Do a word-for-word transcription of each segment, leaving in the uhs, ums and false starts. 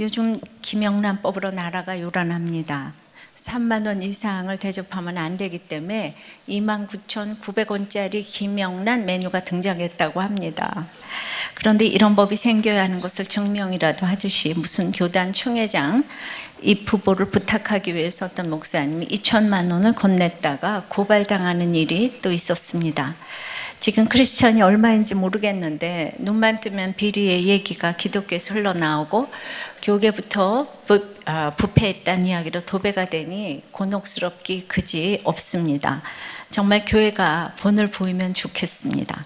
요즘 김영란법으로 나라가 요란합니다. 삼만 원 이상을 대접하면 안 되기 때문에 이만 구천구백 원짜리 김영란 메뉴가 등장했다고 합니다. 그런데 이런 법이 생겨야 하는 것을 증명이라도 하듯이 무슨 교단 총회장 입후보를 부탁하기 위해서 어떤 목사님이 이천만 원을 건넸다가 고발당하는 일이 또 있었습니다. 지금 크리스천이 얼마인지 모르겠는데 눈만 뜨면 비리의 얘기가 기독교에서 흘러나오고 교계부터 부, 아, 부패했다는 이야기로 도배가 되니 곤혹스럽기 그지 없습니다. 정말 교회가 본을 보이면 좋겠습니다.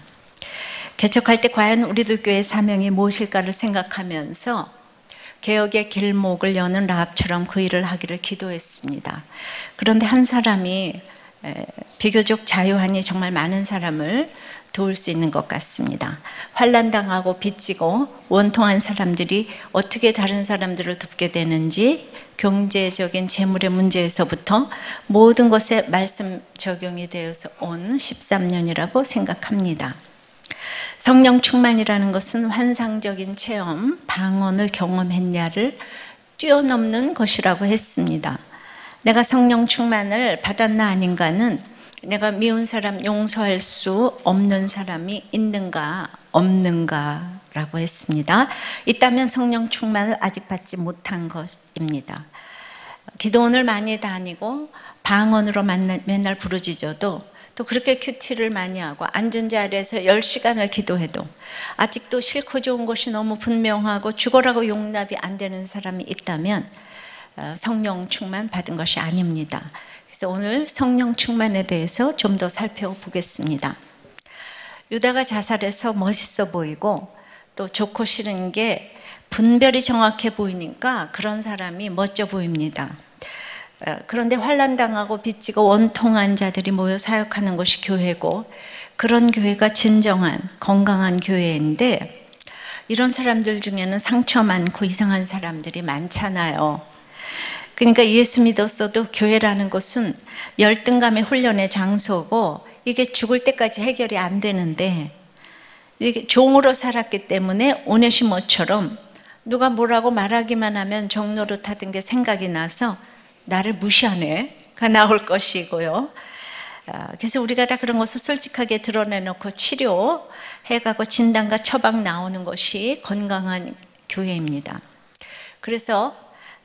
개척할 때 과연 우리들 교회의 사명이 무엇일까를 생각하면서 개혁의 길목을 여는 라합처럼 그 일을 하기를 기도했습니다. 그런데 한 사람이 비교적 자유하니 정말 많은 사람을 도울 수 있는 것 같습니다. 환난당하고 빚지고 원통한 사람들이 어떻게 다른 사람들을 돕게 되는지, 경제적인 재물의 문제에서부터 모든 것에 말씀 적용이 되어서 온 십삼 년이라고 생각합니다. 성령 충만이라는 것은 환상적인 체험, 방언을 경험했냐를 뛰어넘는 것이라고 했습니다. 내가 성령 충만을 받았나 아닌가는 내가 미운 사람 용서할 수 없는 사람이 있는가 없는가라고 했습니다. 있다면 성령 충만을 아직 받지 못한 것입니다. 기도원을 많이 다니고 방언으로 맨날 부르짖어도 또 그렇게 큐티를 많이 하고 앉은 자리에서 열 시간을 기도해도 아직도 싫고 좋은 것이 너무 분명하고 죽어라고 용납이 안 되는 사람이 있다면 성령 충만 받은 것이 아닙니다. 그래서 오늘 성령 충만에 대해서 좀 더 살펴보겠습니다. 유다가 자살해서 멋있어 보이고 또 좋고 싫은 게 분별이 정확해 보이니까 그런 사람이 멋져 보입니다. 그런데 환난당하고 빚지고 원통한 자들이 모여 사역하는 것이 교회고 그런 교회가 진정한 건강한 교회인데, 이런 사람들 중에는 상처 많고 이상한 사람들이 많잖아요. 그러니까 예수 믿었어도 교회라는 것은 열등감의 훈련의 장소고 이게 죽을 때까지 해결이 안 되는데, 이게 종으로 살았기 때문에 오네시모처럼 누가 뭐라고 말하기만 하면 종로로 타던 게 생각이 나서 나를 무시하네가 나올 것이고요. 그래서 우리가 다 그런 것을 솔직하게 드러내놓고 치료해가고 진단과 처방 나오는 것이 건강한 교회입니다. 그래서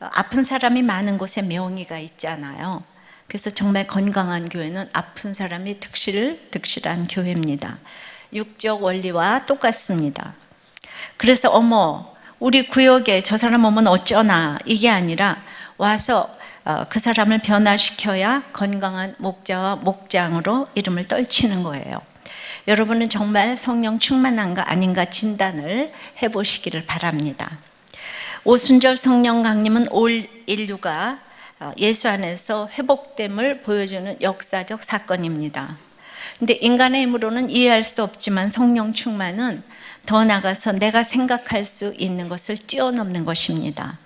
아픈 사람이 많은 곳에 명의가 있잖아요. 그래서 정말 건강한 교회는 아픈 사람이 득실득실한 교회입니다. 육적 원리와 똑같습니다. 그래서 어머 우리 구역에 저 사람 오면 어쩌나 이게 아니라 와서 그 사람을 변화시켜야 건강한 목자와 목장으로 이름을 떨치는 거예요. 여러분은 정말 성령 충만한가 아닌가 진단을 해보시기를 바랍니다. 오순절 성령 강림은 올 인류가 예수 안에서 회복됨을 보여주는 역사적 사건입니다. 근데 인간의 힘으로는 이해할 수 없지만 성령 충만은 더 나아가서 내가 생각할 수 있는 것을 뛰어넘는 것입니다.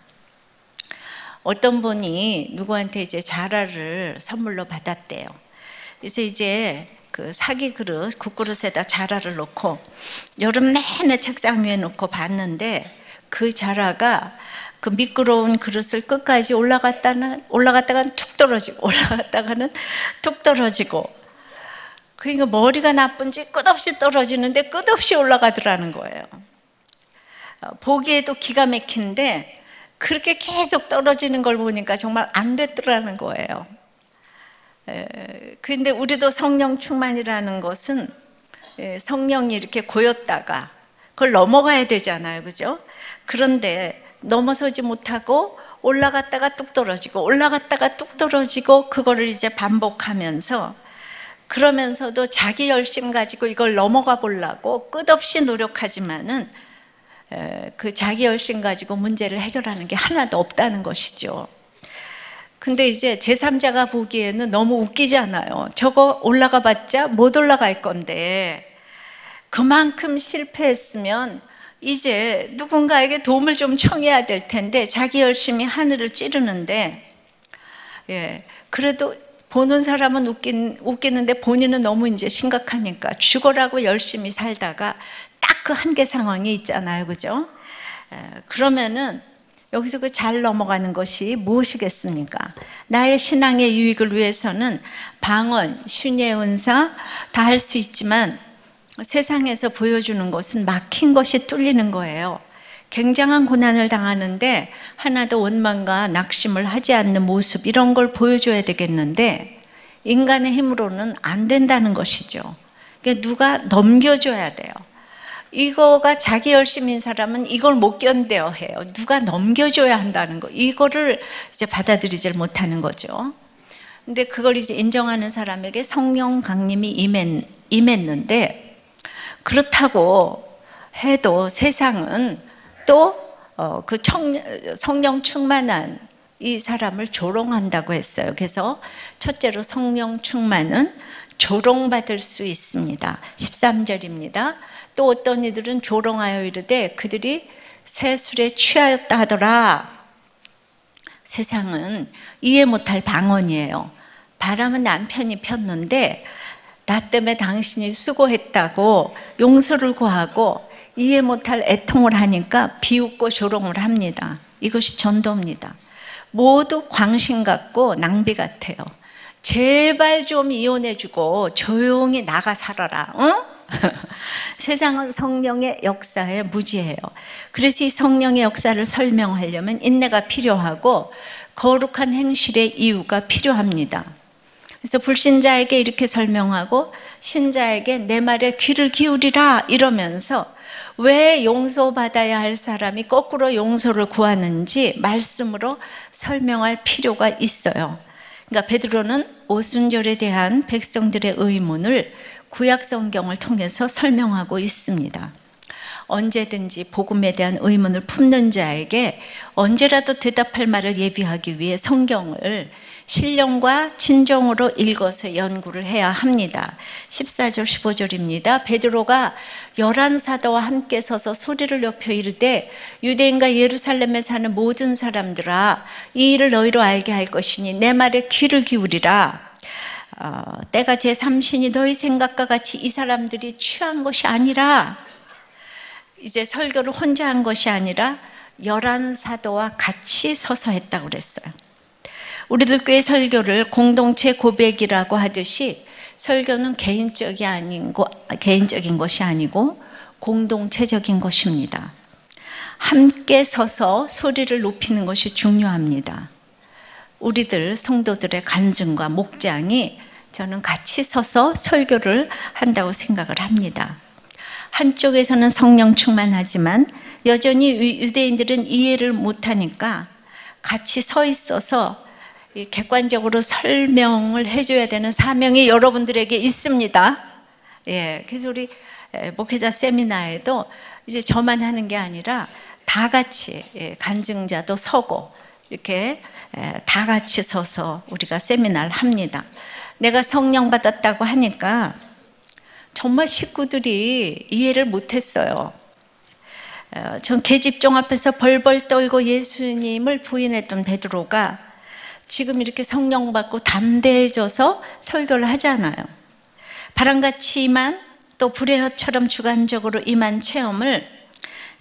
어떤 분이 누구한테 이제 자라를 선물로 받았대요. 그래서 이제 그 사기 그릇, 국그릇에다 자라를 놓고 여름 내내 책상 위에 놓고 봤는데 그 자라가 그 미끄러운 그릇을 끝까지 올라갔다는, 올라갔다가는 툭 떨어지고 올라갔다가는 툭 떨어지고, 그러니까 머리가 나쁜지 끝없이 떨어지는데 끝없이 올라가더라는 거예요. 보기에도 기가 막힌데 그렇게 계속 떨어지는 걸 보니까 정말 안 됐더라는 거예요. 그런데 우리도 성령 충만이라는 것은 성령이 이렇게 고였다가 그걸 넘어가야 되잖아요, 그죠? 그런데 넘어서지 못하고 올라갔다가 뚝 떨어지고 올라갔다가 뚝 떨어지고 그거를 이제 반복하면서, 그러면서도 자기 열심 가지고 이걸 넘어가 보려고 끝없이 노력하지만은 그 자기 열심 가지고 문제를 해결하는 게 하나도 없다는 것이죠. 근데 이제 제삼자가 보기에는 너무 웃기잖아요. 저거 올라가 봤자 못 올라갈 건데 그만큼 실패했으면 이제 누군가에게 도움을 좀 청해야 될 텐데 자기 열심히 하늘을 찌르는데, 예, 그래도 보는 사람은 웃긴, 웃기는데 본인은 너무 이제 심각하니까 죽어라고 열심히 살다가 딱 그 한계 상황이 있잖아요, 그죠? 예, 그러면은 여기서 그 잘 넘어가는 것이 무엇이겠습니까? 나의 신앙의 유익을 위해서는 방언, 신의 은사 다 할 수 있지만 세상에서 보여주는 것은 막힌 것이 뚫리는 거예요. 굉장한 고난을 당하는데 하나도 원망과 낙심을 하지 않는 모습, 이런 걸 보여줘야 되겠는데 인간의 힘으로는 안 된다는 것이죠. 그러니까 누가 넘겨줘야 돼요. 이거가 자기 열심인 사람은 이걸 못 견뎌 해요. 누가 넘겨줘야 한다는 거, 이거를 이제 받아들이질 못하는 거죠. 근데 그걸 이제 인정하는 사람에게 성령 강림이 임했, 임했는데 그렇다고 해도 세상은 또 그 성령 충만한 이 사람을 조롱한다고 했어요. 그래서 첫째로 성령 충만은 조롱받을 수 있습니다. 십삼 절입니다. 또 어떤 이들은 조롱하여 이르되 그들이 새 술에 취하였다 하더라. 세상은 이해 못할 방언이에요. 바람은 남편이 폈는데 나 때문에 당신이 수고했다고 용서를 구하고 이해 못할 애통을 하니까 비웃고 조롱을 합니다. 이것이 전도입니다. 모두 광신 같고 낭비 같아요. 제발 좀 이혼해주고 조용히 나가 살아라. 응? 세상은 성령의 역사에 무지해요. 그래서 이 성령의 역사를 설명하려면 인내가 필요하고 거룩한 행실의 이유가 필요합니다. 그래서 불신자에게 이렇게 설명하고 신자에게 내 말에 귀를 기울이라 이러면서 왜 용서받아야 할 사람이 거꾸로 용서를 구하는지 말씀으로 설명할 필요가 있어요. 그러니까 베드로는 오순절에 대한 백성들의 의문을 구약 성경을 통해서 설명하고 있습니다. 언제든지 복음에 대한 의문을 품는 자에게 언제라도 대답할 말을 예비하기 위해 성경을 신령과 진정으로 읽어서 연구를 해야 합니다. 십사 절 십오 절입니다. 베드로가 열한 사도와 함께 서서 소리를 높여 이르되 유대인과 예루살렘에 사는 모든 사람들아 이 일을 너희로 알게 할 것이니 내 말에 귀를 기울이라. 어, 때가 제삼 신이 너희 생각과 같이 이 사람들이 취한 것이 아니라. 이제 설교를 혼자 한 것이 아니라 열한 사도와 같이 서서 했다고 그랬어요. 우리들 교회 설교를 공동체 고백이라고 하듯이 설교는 개인적이 아닌 거, 개인적인 것이 아니고 공동체적인 것입니다. 함께 서서 소리를 높이는 것이 중요합니다. 우리들 성도들의 간증과 목장이 저는 같이 서서 설교를 한다고 생각을 합니다. 한쪽에서는 성령 충만하지만 여전히 유대인들은 이해를 못하니까 같이 서 있어서 객관적으로 설명을 해줘야 되는 사명이 여러분들에게 있습니다. 예, 그래서 우리 목회자 세미나에도 이제 저만 하는 게 아니라 다 같이, 예, 간증자도 서고 이렇게 다 같이 서서 우리가 세미나를 합니다. 내가 성령 받았다고 하니까 정말 식구들이 이해를 못했어요. 전 계집종 앞에서 벌벌 떨고 예수님을 부인했던 베드로가 지금 이렇게 성령 받고 담대해져서 설교를 하잖아요. 바람같이 임한 또 불의 혀처럼 주관적으로 임한 체험을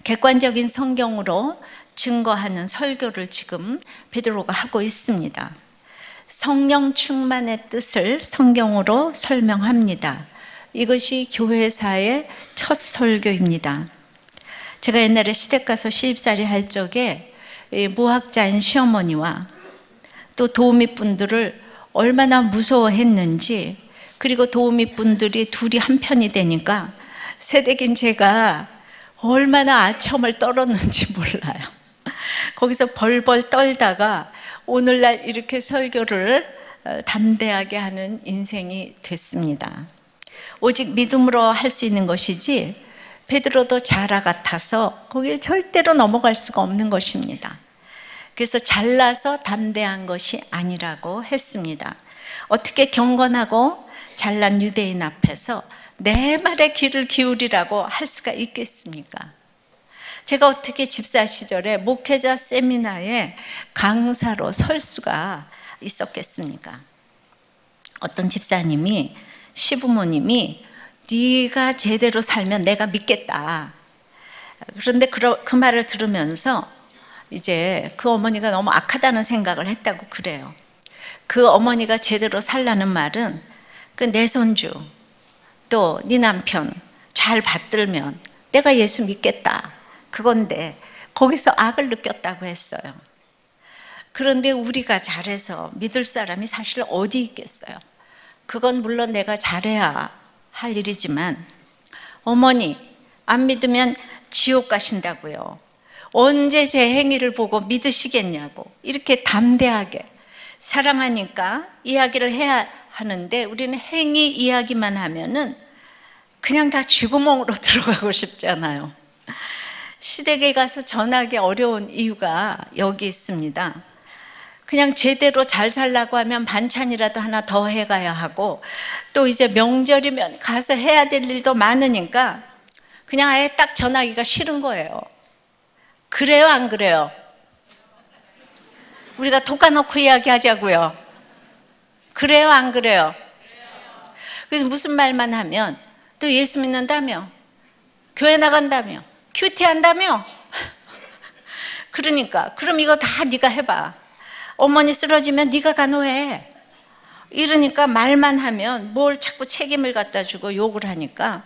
객관적인 성경으로 증거하는 설교를 지금 베드로가 하고 있습니다. 성령 충만의 뜻을 성경으로 설명합니다. 이것이 교회사의 첫 설교입니다. 제가 옛날에 시댁 가서 시집살이 할 적에 무학자인 시어머니와 또 도우미분들을 얼마나 무서워했는지, 그리고 도우미분들이 둘이 한편이 되니까 새댁인 제가 얼마나 아첨을 떨었는지 몰라요. 거기서 벌벌 떨다가 오늘날 이렇게 설교를 담대하게 하는 인생이 됐습니다. 오직 믿음으로 할 수 있는 것이지 베드로도 자라 같아서 거기를 절대로 넘어갈 수가 없는 것입니다. 그래서 잘나서 담대한 것이 아니라고 했습니다. 어떻게 경건하고 잘난 유대인 앞에서 내 말에 귀를 기울이라고 할 수가 있겠습니까? 제가 어떻게 집사 시절에 목회자 세미나에 강사로 설 수가 있었겠습니까? 어떤 집사님이, 시부모님이 네가 제대로 살면 내가 믿겠다. 그런데 그 말을 들으면서 이제 그 어머니가 너무 악하다는 생각을 했다고 그래요. 그 어머니가 제대로 살라는 말은 그 내 손주 또 네 남편 잘 받들면 내가 예수 믿겠다 그건데 거기서 악을 느꼈다고 했어요. 그런데 우리가 잘해서 믿을 사람이 사실 어디 있겠어요? 그건 물론 내가 잘해야 할 일이지만 어머니 안 믿으면 지옥 가신다고요. 언제 제 행위를 보고 믿으시겠냐고 이렇게 담대하게 사랑하니까 이야기를 해야 하는데 우리는 행위 이야기만 하면은 그냥 다 쥐구멍으로 들어가고 싶잖아요. 시댁에 가서 전하기 어려운 이유가 여기 있습니다. 그냥 제대로 잘 살라고 하면 반찬이라도 하나 더 해가야 하고 또 이제 명절이면 가서 해야 될 일도 많으니까 그냥 아예 딱 전하기가 싫은 거예요. 그래요, 안 그래요? 우리가 돋아놓고 이야기하자고요. 그래요, 안 그래요? 그래서 무슨 말만 하면 또 예수 믿는다며, 교회 나간다며, 큐티한다며. 그러니까 그럼 이거 다 네가 해봐. 어머니 쓰러지면 네가 간호해. 이러니까 말만 하면 뭘 자꾸 책임을 갖다 주고 욕을 하니까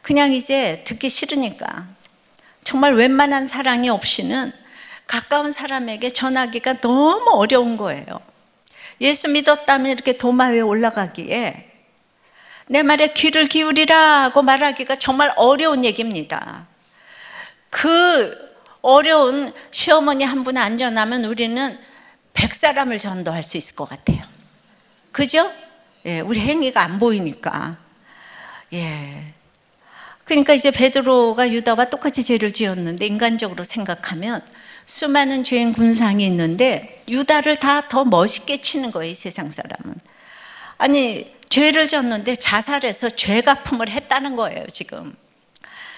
그냥 이제 듣기 싫으니까 정말 웬만한 사랑이 없이는 가까운 사람에게 전하기가 너무 어려운 거예요. 예수 믿었다면 이렇게 도마 위에 올라가기에 내 말에 귀를 기울이라고 말하기가 정말 어려운 얘기입니다. 그 어려운 시어머니 한 분 안 전하면 우리는 백 사람을 전도할 수 있을 것 같아요. 그죠? 예, 우리 행위가 안 보이니까. 예. 그러니까 이제 베드로가 유다와 똑같이 죄를 지었는데 인간적으로 생각하면 수많은 죄인 군상이 있는데 유다를 다 더 멋있게 치는 거예요, 이 세상 사람은. 아니, 죄를 졌는데 자살해서 죄 갚음을 했다는 거예요, 지금.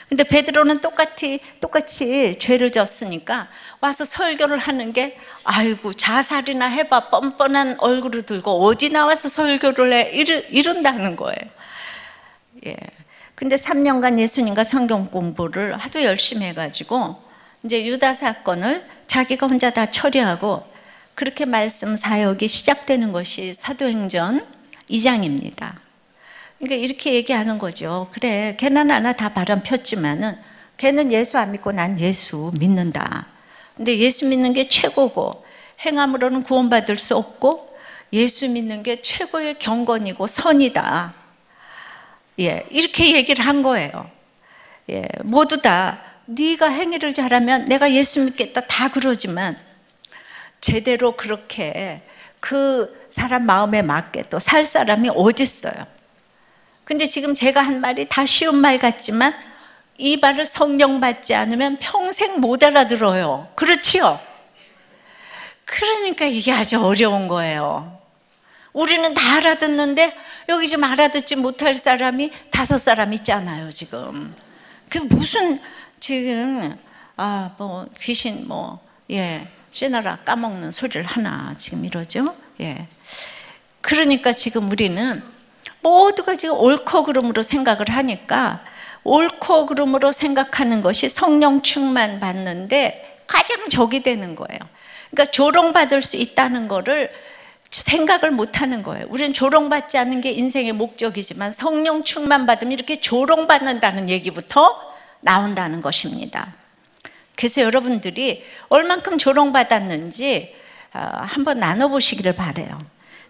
근데 베드로는 똑같이, 똑같이 죄를 졌으니까 와서 설교를 하는 게 아이고, 자살이나 해봐, 뻔뻔한 얼굴을 들고 어디 나와서 설교를 해, 이르, 이른다는 거예요. 예. 근데 삼 년간 예수님과 성경 공부를 하도 열심히 해가지고 이제 유다 사건을 자기가 혼자 다 처리하고 그렇게 말씀 사역이 시작되는 것이 사도행전 이 장입니다. 그러니까 이렇게 얘기하는 거죠. 그래, 걔는 하나 다 바람 폈지만은 걔는 예수 안 믿고 난 예수 믿는다. 근데 예수 믿는 게 최고고 행함으로는 구원받을 수 없고 예수 믿는 게 최고의 경건이고 선이다. 예, 이렇게 얘기를 한 거예요. 예, 모두 다 네가 행위를 잘하면 내가 예수 믿겠다 다 그러지만 제대로 그렇게 그 사람 마음에 맞게 또 살 사람이 어디 있어요? 근데 지금 제가 한 말이 다 쉬운 말 같지만 이 말을 성령 받지 않으면 평생 못 알아들어요. 그렇지요? 그러니까 이게 아주 어려운 거예요. 우리는 다 알아듣는데 여기 지금 알아듣지 못할 사람이 다섯 사람 있잖아요, 지금. 그게 무슨, 지금, 아, 뭐, 귀신, 뭐, 예, 씨나라 까먹는 소리를 하나, 지금 이러죠? 예. 그러니까 지금 우리는 모두가 지금 옳고 그름으로 생각을 하니까 옳고 그름으로 생각하는 것이 성령 충만 받는데 가장 적이 되는 거예요. 그러니까 조롱받을 수 있다는 거를 생각을 못하는 거예요. 우리는 조롱받지 않는 게 인생의 목적이지만 성령 충만 받으면 이렇게 조롱받는다는 얘기부터 나온다는 것입니다. 그래서 여러분들이 얼만큼 조롱받았는지 한번 나눠보시기를 바라요.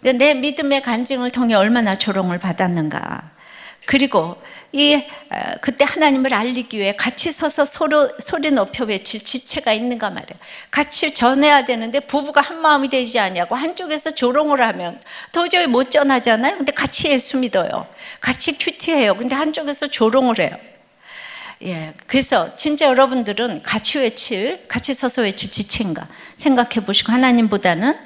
내 믿음의 간증을 통해 얼마나 조롱을 받았는가. 그리고 이 그때 하나님을 알리기 위해 같이 서서 소로, 소리 높여 외칠 지체가 있는가 말이에요. 같이 전해야 되는데 부부가 한 마음이 되지 않냐고 한쪽에서 조롱을 하면 도저히 못 전하잖아요. 근데 같이 예수 믿어요. 같이 큐티해요. 근데 한쪽에서 조롱을 해요. 예, 그래서 진짜 여러분들은 같이 외칠, 같이 서서 외칠 지체인가 생각해 보시고 하나님보다는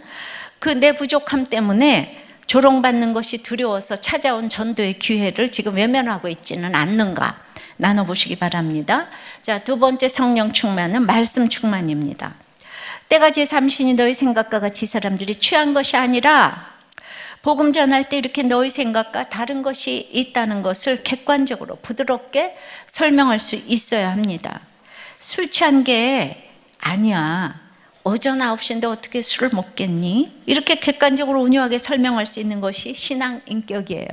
그 내 부족함 때문에 조롱받는 것이 두려워서 찾아온 전도의 기회를 지금 외면하고 있지는 않는가 나눠보시기 바랍니다. 자, 두 번째 성령 충만은 말씀 충만입니다. 때가 제삼 신이 너희 생각과 같이 사람들이 취한 것이 아니라 복음 전할 때 이렇게 너희 생각과 다른 것이 있다는 것을 객관적으로 부드럽게 설명할 수 있어야 합니다. 술 취한 게 아니야. 오전 아홉 시인데 어떻게 술을 먹겠니? 이렇게 객관적으로 온유하게 설명할 수 있는 것이 신앙 인격이에요.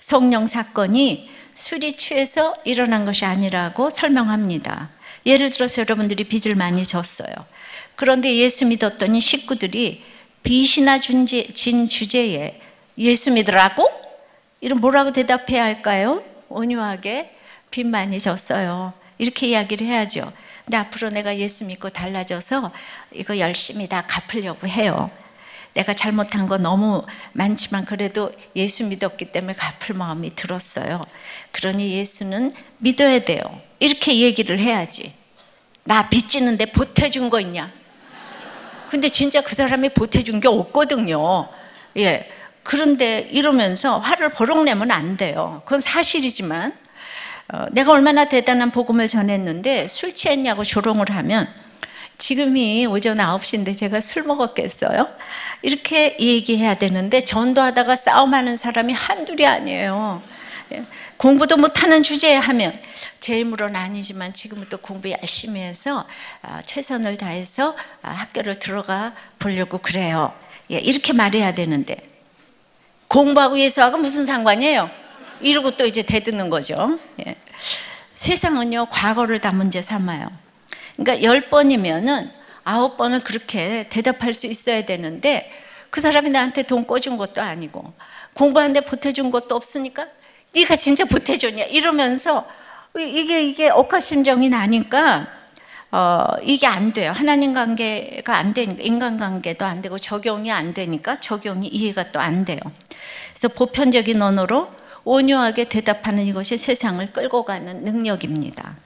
성령 사건이 술이 취해서 일어난 것이 아니라고 설명합니다. 예를 들어서 여러분들이 빚을 많이 졌어요. 그런데 예수 믿었더니 식구들이 빚이나 준지, 진 주제에 예수 믿으라고? 이런 뭐라고 대답해야 할까요? 온유하게 빚 많이 졌어요. 이렇게 이야기를 해야죠. 근데 앞으로 내가 예수 믿고 달라져서 이거 열심히 다 갚으려고 해요. 내가 잘못한 거 너무 많지만 그래도 예수 믿었기 때문에 갚을 마음이 들었어요. 그러니 예수는 믿어야 돼요. 이렇게 얘기를 해야지. 나 빚지는데 보태준 거 있냐? 근데 진짜 그 사람이 보태준 게 없거든요. 예. 그런데 이러면서 화를 버럭 내면 안 돼요. 그건 사실이지만 어, 내가 얼마나 대단한 복음을 전했는데 술 취했냐고 조롱을 하면 지금이 오전 아홉 시인데 제가 술 먹었겠어요? 이렇게 얘기해야 되는데 전도하다가 싸움하는 사람이 한둘이 아니에요. 공부도 못하는 주제에 하면 제 힘으로는 아니지만 지금부터 공부 열심히 해서 최선을 다해서 학교를 들어가 보려고 그래요. 이렇게 말해야 되는데 공부하고 예수하고 무슨 상관이에요? 이러고 또 이제 대드는 거죠. 세상은요 과거를 다 문제 삼아요. 그러니까 열 번이면은 아홉 번을 그렇게 대답할 수 있어야 되는데 그 사람이 나한테 돈 꿔준 것도 아니고 공부하는데 보태준 것도 없으니까 네가 진짜 보태줬냐 이러면서 이게 이게 억하심정이 나니까 어 이게 안 돼요. 하나님 관계가 안 되니까 인간관계도 안 되고 적용이 안 되니까 적용이 이해가 또 안 돼요. 그래서 보편적인 언어로 온유하게 대답하는 이것이 세상을 끌고 가는 능력입니다.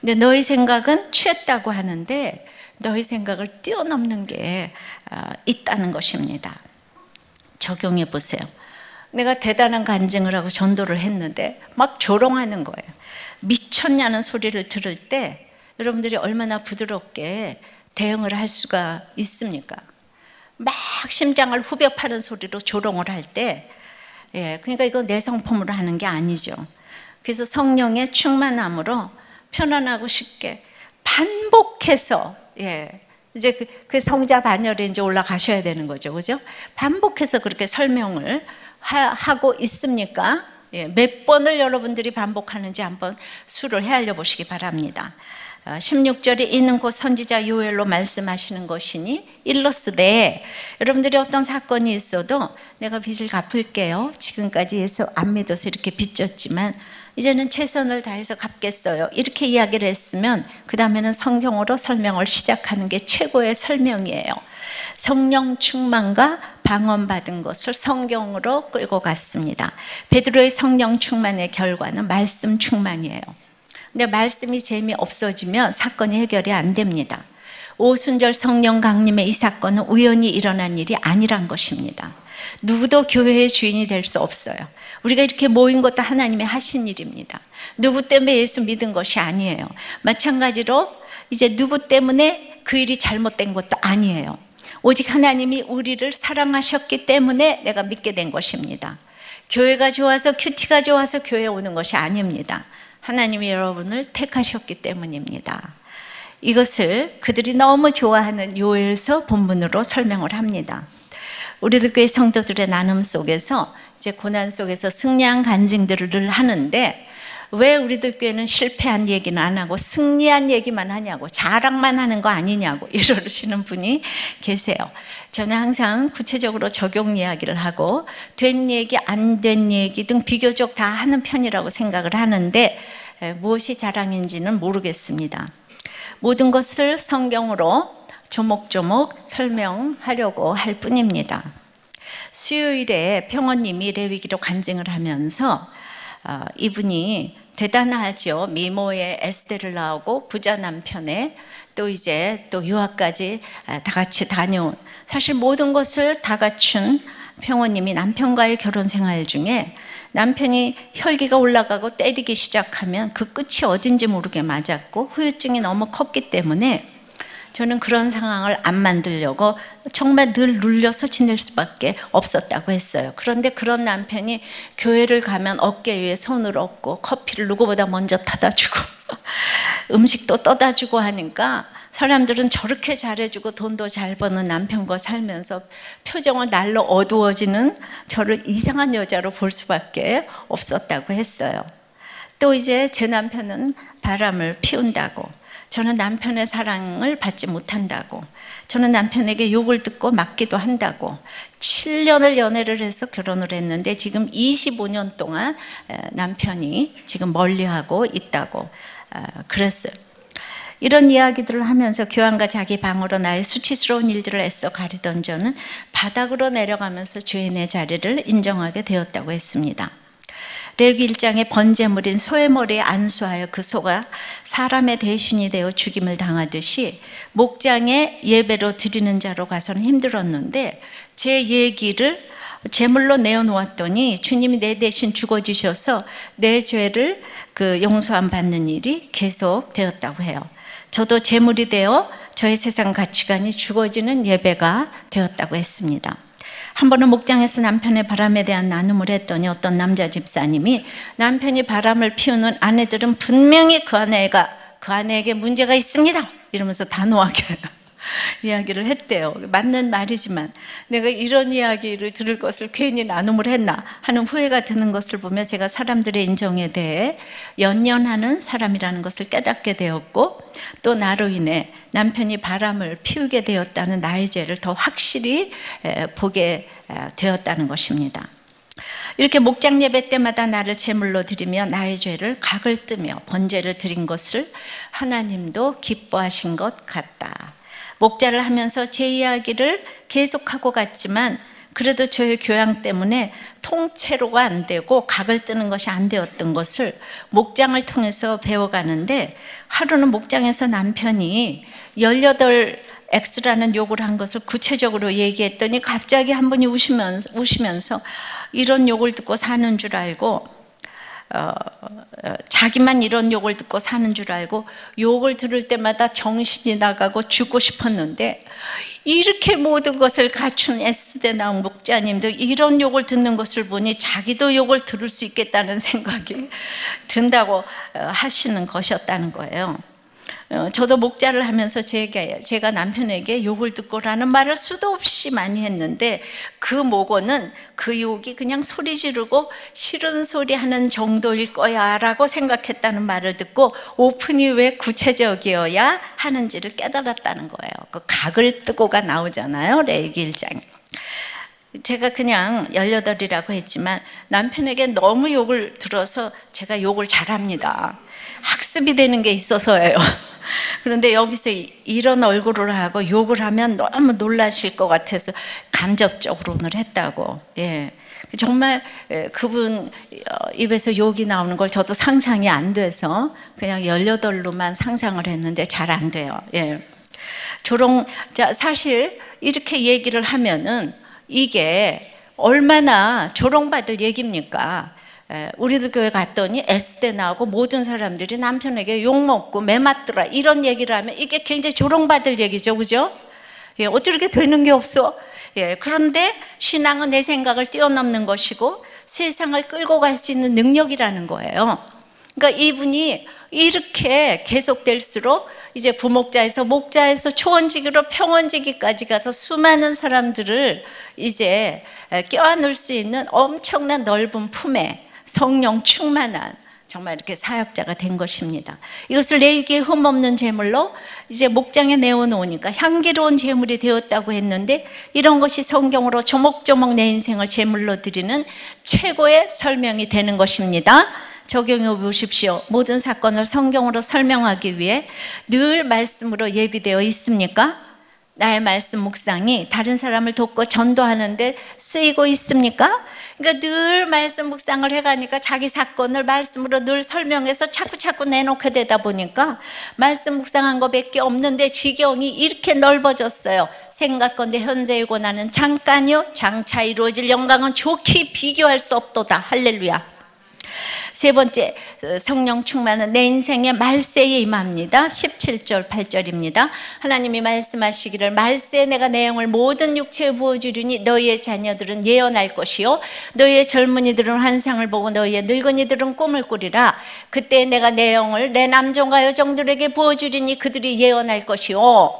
근데 너희 생각은 취했다고 하는데 너희 생각을 뛰어넘는 게 있다는 것입니다. 적용해 보세요. 내가 대단한 간증을 하고 전도를 했는데 막 조롱하는 거예요. 미쳤냐는 소리를 들을 때 여러분들이 얼마나 부드럽게 대응을 할 수가 있습니까? 막 심장을 후벼 파는 소리로 조롱을 할 때 예, 그러니까 이거 내 성품으로 하는 게 아니죠. 그래서 성령의 충만함으로 편안하고 쉽게 반복해서 예 이제 그, 그 성자 반열에 이제 올라가셔야 되는 거죠, 그죠? 반복해서 그렇게 설명을 하, 하고 있습니까? 예, 몇 번을 여러분들이 반복하는지 한번 수를 헤아려 보시기 바랍니다. 어, 십육 절에 이는 곧 선지자 요엘로 말씀하시는 것이니 일렀으되 여러분들이 어떤 사건이 있어도 내가 빚을 갚을게요. 지금까지 예수 안 믿어서 이렇게 빚졌지만 이제는 최선을 다해서 갚겠어요. 이렇게 이야기를 했으면 그 다음에는 성경으로 설명을 시작하는 게 최고의 설명이에요. 성령 충만과 방언받은 것을 성경으로 끌고 갔습니다. 베드로의 성령 충만의 결과는 말씀 충만이에요. 근데 말씀이 재미없어지면 사건이 해결이 안 됩니다. 오순절 성령 강림의 이 사건은 우연히 일어난 일이 아니란 것입니다. 누구도 교회의 주인이 될 수 없어요. 우리가 이렇게 모인 것도 하나님의 하신 일입니다. 누구 때문에 예수 믿은 것이 아니에요. 마찬가지로 이제 누구 때문에 그 일이 잘못된 것도 아니에요. 오직 하나님이 우리를 사랑하셨기 때문에 내가 믿게 된 것입니다. 교회가 좋아서 큐티가 좋아서 교회에 오는 것이 아닙니다. 하나님이 여러분을 택하셨기 때문입니다. 이것을 그들이 너무 좋아하는 요엘서 본문으로 설명을 합니다. 우리들과의 성도들의 나눔 속에서 이제 고난 속에서 승리한 간증들을 늘 하는데 왜 우리들 교회는 실패한 얘기는 안 하고 승리한 얘기만 하냐고 자랑만 하는 거 아니냐고 이러시는 분이 계세요. 저는 항상 구체적으로 적용 이야기를 하고 된 얘기 안 된 얘기 등 비교적 다 하는 편이라고 생각을 하는데 무엇이 자랑인지는 모르겠습니다. 모든 것을 성경으로 조목조목 설명하려고 할 뿐입니다. 수요일에 평원님이 레위기로 간증을 하면서 어, 이분이 대단하죠. 미모의 에스데를 나오고 부자 남편에 또 이제 또 유학까지 다 같이 다녀온 사실 모든 것을 다 갖춘 평원님이 남편과의 결혼 생활 중에 남편이 혈기가 올라가고 때리기 시작하면 그 끝이 어딘지 모르게 맞았고 후유증이 너무 컸기 때문에 저는 그런 상황을 안 만들려고 정말 늘 눌려서 지낼 수밖에 없었다고 했어요. 그런데 그런 남편이 교회를 가면 어깨 위에 손을 얹고 커피를 누구보다 먼저 타다 주고 음식도 떠다 주고 하니까 사람들은 저렇게 잘해주고 돈도 잘 버는 남편과 살면서 표정은 날로 어두워지는 저를 이상한 여자로 볼 수밖에 없었다고 했어요. 또 이제 제 남편은 바람을 피운다고, 저는 남편의 사랑을 받지 못한다고, 저는 남편에게 욕을 듣고 맞기도 한다고. 칠 년을 연애를 해서 결혼을 했는데 지금 이십오 년 동안 남편이 지금 멀리하고 있다고 그랬어요. 이런 이야기들을 하면서 교황과 자기 방으로 나의 수치스러운 일들을 애써 가리던 저는 바닥으로 내려가면서 죄인의 자리를 인정하게 되었다고 했습니다. 레위기 일 장의 번제물인 소의 머리에 안수하여 그 소가 사람의 대신이 되어 죽임을 당하듯이 목장에 예배로 드리는 자로 가서는 힘들었는데, 제 얘기를 제물로 내어놓았더니 주님이 내 대신 죽어주셔서 내 죄를 그 용서함 받는 일이 계속되었다고 해요. 저도 제물이 되어 저의 세상 가치관이 죽어지는 예배가 되었다고 했습니다. 한 번은 목장에서 남편의 바람에 대한 나눔을 했더니 어떤 남자 집사님이 남편이 바람을 피우는 아내들은 분명히 그 아내가 그 아내에게 문제가 있습니다 이러면서 단호하게 이야기를 했대요. 맞는 말이지만 내가 이런 이야기를 들을 것을 괜히 나눔을 했나 하는 후회가 드는 것을 보며 제가 사람들의 인정에 대해 연연하는 사람이라는 것을 깨닫게 되었고, 또 나로 인해 남편이 바람을 피우게 되었다는 나의 죄를 더 확실히 보게 되었다는 것입니다. 이렇게 목장 예배 때마다 나를 제물로 드리며 나의 죄를 각을 뜨며 번제를 드린 것을 하나님도 기뻐하신 것 같다. 목자를 하면서 제 이야기를 계속하고 갔지만 그래도 저의 교양 때문에 통째로가 안 되고 각을 뜨는 것이 안 되었던 것을 목장을 통해서 배워가는데, 하루는 목장에서 남편이 십팔 엑스라는 욕을 한 것을 구체적으로 얘기했더니 갑자기 한 분이 우시면서, 우시면서 이런 욕을 듣고 사는 줄 알고 어, 자기만 이런 욕을 듣고 사는 줄 알고 욕을 들을 때마다 정신이 나가고 죽고 싶었는데, 이렇게 모든 것을 갖춘 에스대 나온 목자님도 이런 욕을 듣는 것을 보니 자기도 욕을 들을 수 있겠다는 생각이 든다고 하시는 것이었다는 거예요. 저도 목자를 하면서 제게, 제가 남편에게 욕을 듣고라는 말을 수도 없이 많이 했는데, 그 모고는 그 욕이 그냥 소리 지르고 싫은 소리 하는 정도일 거야 라고 생각했다는 말을 듣고 오픈이 왜 구체적이어야 하는지를 깨달았다는 거예요. 그 각을 뜨고가 나오잖아요, 레위기 일 장. 제가 그냥 열여덟이라고 했지만 남편에게 너무 욕을 들어서 제가 욕을 잘합니다. 학습이 되는 게 있어서예요. 그런데 여기서 이런 얼굴을 하고 욕을 하면 너무 놀라실 것 같아서 간접적으로 오늘 했다고. 예, 정말 그분 입에서 욕이 나오는 걸 저도 상상이 안 돼서 그냥 열여덟로만 상상을 했는데 잘 안 돼요. 예, 조롱. 자, 사실 이렇게 얘기를 하면은 이게 얼마나 조롱받을 얘기입니까? 우리들 교회 갔더니 에스대 나오고 모든 사람들이 남편에게 욕먹고 매맞더라 이런 얘기를 하면 이게 굉장히 조롱받을 얘기죠, 그죠? 예, 어떻게 이렇게 되는 게 없어? 예, 그런데 신앙은 내 생각을 뛰어넘는 것이고 세상을 끌고 갈 수 있는 능력이라는 거예요. 그러니까 이분이 이렇게 계속될수록 이제 부목자에서 목자에서 초원지기로 평원지기까지 가서 수많은 사람들을 이제 껴안을 수 있는 엄청난 넓은 품에 성령 충만한 정말 이렇게 사역자가 된 것입니다. 이것을 레위기의 흠없는 제물로 이제 목장에 내어놓으니까 향기로운 제물이 되었다고 했는데, 이런 것이 성경으로 조목조목 내 인생을 제물로 드리는 최고의 설명이 되는 것입니다. 적용해 보십시오. 모든 사건을 성경으로 설명하기 위해 늘 말씀으로 예비되어 있습니까? 나의 말씀 묵상이 다른 사람을 돕고 전도하는데 쓰이고 있습니까? 그러니까 늘 말씀 묵상을 해가니까 자기 사건을 말씀으로 늘 설명해서 차꾸차꾸 내놓게 되다 보니까 말씀 묵상한 거밖에 없는데 지경이 이렇게 넓어졌어요. 생각건대 현재이고 나는 잠깐이요 장차 이루어질 영광은 좋게 비교할 수 없도다. 할렐루야. 세 번째, 성령 충만은 내 인생의 말세에 임합니다. 십칠 절, 팔 절입니다. 하나님이 말씀하시기를 말세에 내가 내 영을 모든 육체에 부어주리니 너희의 자녀들은 예언할 것이요 너희의 젊은이들은 환상을 보고 너희의 늙은이들은 꿈을 꾸리라. 그때 내가 내 영을 내 남종과 여종들에게 부어주리니 그들이 예언할 것이요.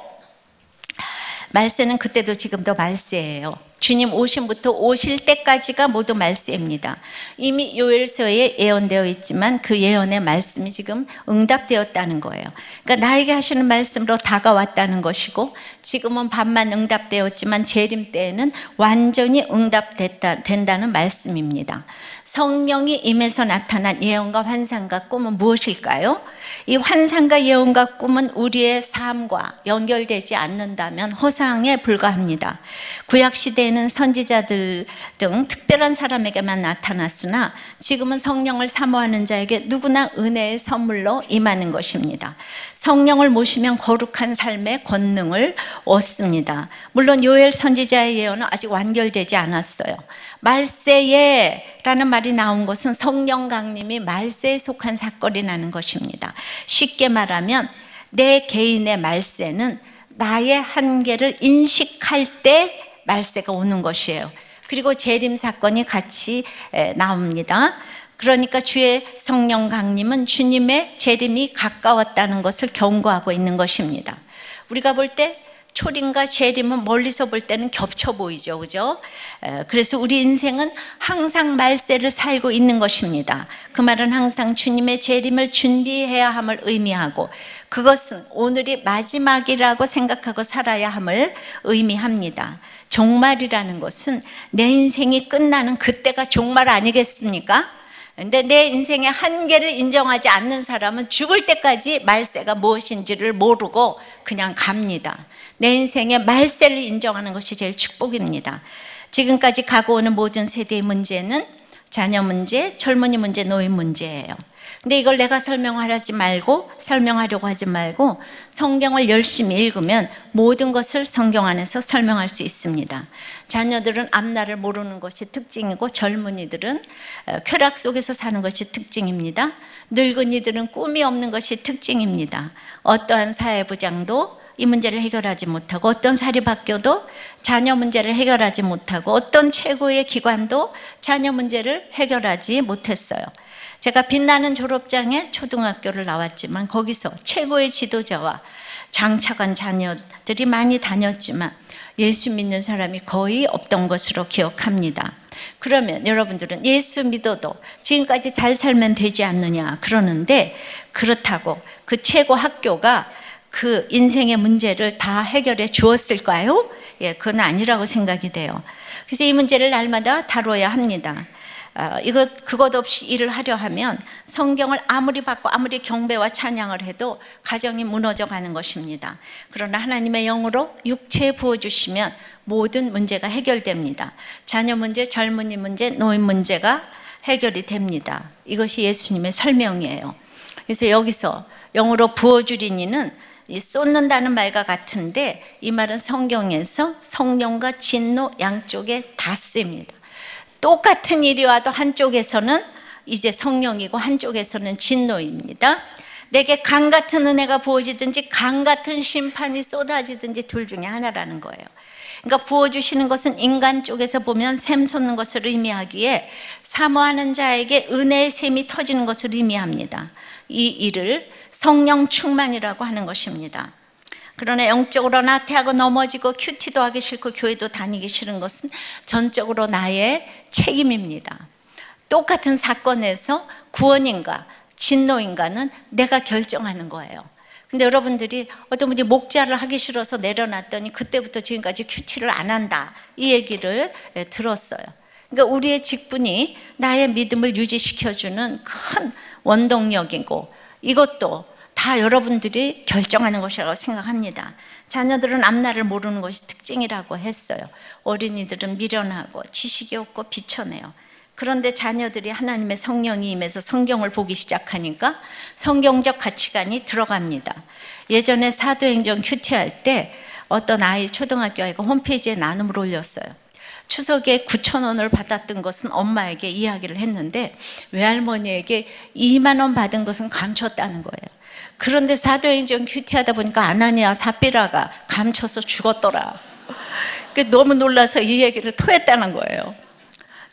말세는 그때도 지금도 말세예요. 주님 오심부터 오실 때까지가 모두 말세입니다. 이미 요엘서에 예언되어 있지만 그 예언의 말씀이 지금 응답되었다는 거예요. 그러니까 나에게 하시는 말씀으로 다가왔다는 것이고, 지금은 반만 응답되었지만 재림 때에는 완전히 응답됐다 된다는 말씀입니다. 성령이 임해서 나타난 예언과 환상과 꿈은 무엇일까요? 이 환상과 예언과 꿈은 우리의 삶과 연결되지 않는다면 허상에 불과합니다. 구약시대에는 선지자들 등 특별한 사람에게만 나타났으나 지금은 성령을 사모하는 자에게 누구나 은혜의 선물로 임하는 것입니다. 성령을 모시면 거룩한 삶의 권능을 얻습니다. 물론 요엘 선지자의 예언은 아직 완결되지 않았어요. 말세에 라는 말이 나온 것은 성령 강림이 말세에 속한 사건이라는 것입니다. 쉽게 말하면 내 개인의 말세는 나의 한계를 인식할 때 말세가 오는 것이에요. 그리고 재림 사건이 같이 나옵니다. 그러니까 주의 성령 강림은 주님의 재림이 가까웠다는 것을 경고하고 있는 것입니다. 우리가 볼 때 초림과 재림은 멀리서 볼 때는 겹쳐 보이죠, 그죠? 그래서 우리 인생은 항상 말세를 살고 있는 것입니다. 그 말은 항상 주님의 재림을 준비해야 함을 의미하고, 그것은 오늘이 마지막이라고 생각하고 살아야 함을 의미합니다. 종말이라는 것은 내 인생이 끝나는 그때가 종말 아니겠습니까? 근데 내 인생의 한계를 인정하지 않는 사람은 죽을 때까지 말세가 무엇인지를 모르고 그냥 갑니다. 내 인생의 말세를 인정하는 것이 제일 축복입니다. 지금까지 가고 오는 모든 세대의 문제는 자녀 문제, 젊은이 문제, 노인 문제예요. 근데 이걸 내가 설명하지 말고 설명하려고 하지 말고 성경을 열심히 읽으면 모든 것을 성경 안에서 설명할 수 있습니다. 자녀들은 앞날을 모르는 것이 특징이고, 젊은이들은 쾌락 속에서 사는 것이 특징입니다. 늙은이들은 꿈이 없는 것이 특징입니다. 어떠한 사회부장도 이 문제를 해결하지 못하고, 어떤 살이 바뀌어도 자녀 문제를 해결하지 못하고, 어떤 최고의 기관도 자녀 문제를 해결하지 못했어요. 제가 빛나는 졸업장에 초등학교를 나왔지만 거기서 최고의 지도자와 장차관 자녀들이 많이 다녔지만 예수 믿는 사람이 거의 없던 것으로 기억합니다. 그러면 여러분들은 예수 믿어도 지금까지 잘 살면 되지 않느냐 그러는데, 그렇다고 그 최고 학교가 그 인생의 문제를 다 해결해 주었을까요? 예, 그건 아니라고 생각이 돼요. 그래서 이 문제를 날마다 다뤄야 합니다. 어, 이것 그것 없이 일을 하려 하면 성경을 아무리 받고 아무리 경배와 찬양을 해도 가정이 무너져 가는 것입니다. 그러나 하나님의 영으로 육체에 부어주시면 모든 문제가 해결됩니다. 자녀 문제, 젊은이 문제, 노인 문제가 해결이 됩니다. 이것이 예수님의 설명이에요. 그래서 여기서 영으로 부어주리니는 이 쏟는다는 말과 같은데, 이 말은 성경에서 성령과 진노 양쪽에 다 씁니다. 똑같은 일이 와도 한쪽에서는 이제 성령이고 한쪽에서는 진노입니다. 내게 강 같은 은혜가 부어지든지 강 같은 심판이 쏟아지든지 둘 중에 하나라는 거예요. 그러니까 부어주시는 것은 인간 쪽에서 보면 샘 솟는 것을 의미하기에 사모하는 자에게 은혜의 샘이 터지는 것을 의미합니다. 이 일을 성령 충만이라고 하는 것입니다. 그러나 영적으로 나태하고 넘어지고 큐티도 하기 싫고 교회도 다니기 싫은 것은 전적으로 나의 책임입니다. 똑같은 사건에서 구원인가 진노인가는 내가 결정하는 거예요. 근데 여러분들이 어떤 분이 목자를 하기 싫어서 내려놨더니 그때부터 지금까지 큐티를 안 한다, 이 얘기를 들었어요. 그러니까 우리의 직분이 나의 믿음을 유지시켜주는 큰 원동력이고, 이것도 다 여러분들이 결정하는 것이라고 생각합니다. 자녀들은 앞날을 모르는 것이 특징이라고 했어요. 어린이들은 미련하고 지식이 없고 비천해요. 그런데 자녀들이 하나님의 성령이 임해서 성경을 보기 시작하니까 성경적 가치관이 들어갑니다. 예전에 사도행전 큐티할 때 어떤 아이, 초등학교 아이가 홈페이지에 나눔을 올렸어요. 추석에 구천 원을 받았던 것은 엄마에게 이야기를 했는데 외할머니에게 이만 원 받은 것은 감췄다는 거예요. 그런데 사도행전 큐티하다 보니까 아나니아 삽비라가 감춰서 죽었더라. 너무 놀라서 이 얘기를 토했다는 거예요.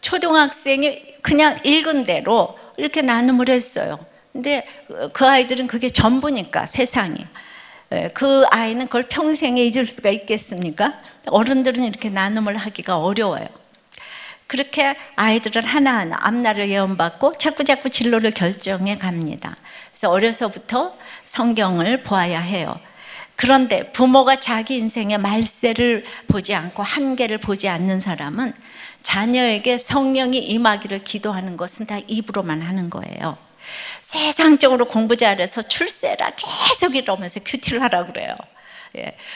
초등학생이 그냥 읽은 대로 이렇게 나눔을 했어요. 근데 그 아이들은 그게 전부니까, 세상이. 그 아이는 그걸 평생에 잊을 수가 있겠습니까? 어른들은 이렇게 나눔을 하기가 어려워요. 그렇게 아이들은 하나하나 앞날을 예언받고 자꾸자꾸 진로를 결정해 갑니다. 그래서 어려서부터 성경을 보아야 해요. 그런데 부모가 자기 인생의 말세를 보지 않고 한계를 보지 않는 사람은 자녀에게 성령이 임하기를 기도하는 것은 다 입으로만 하는 거예요. 세상적으로 공부 잘해서 출세라 계속 이러면서 큐티를 하라고 그래요.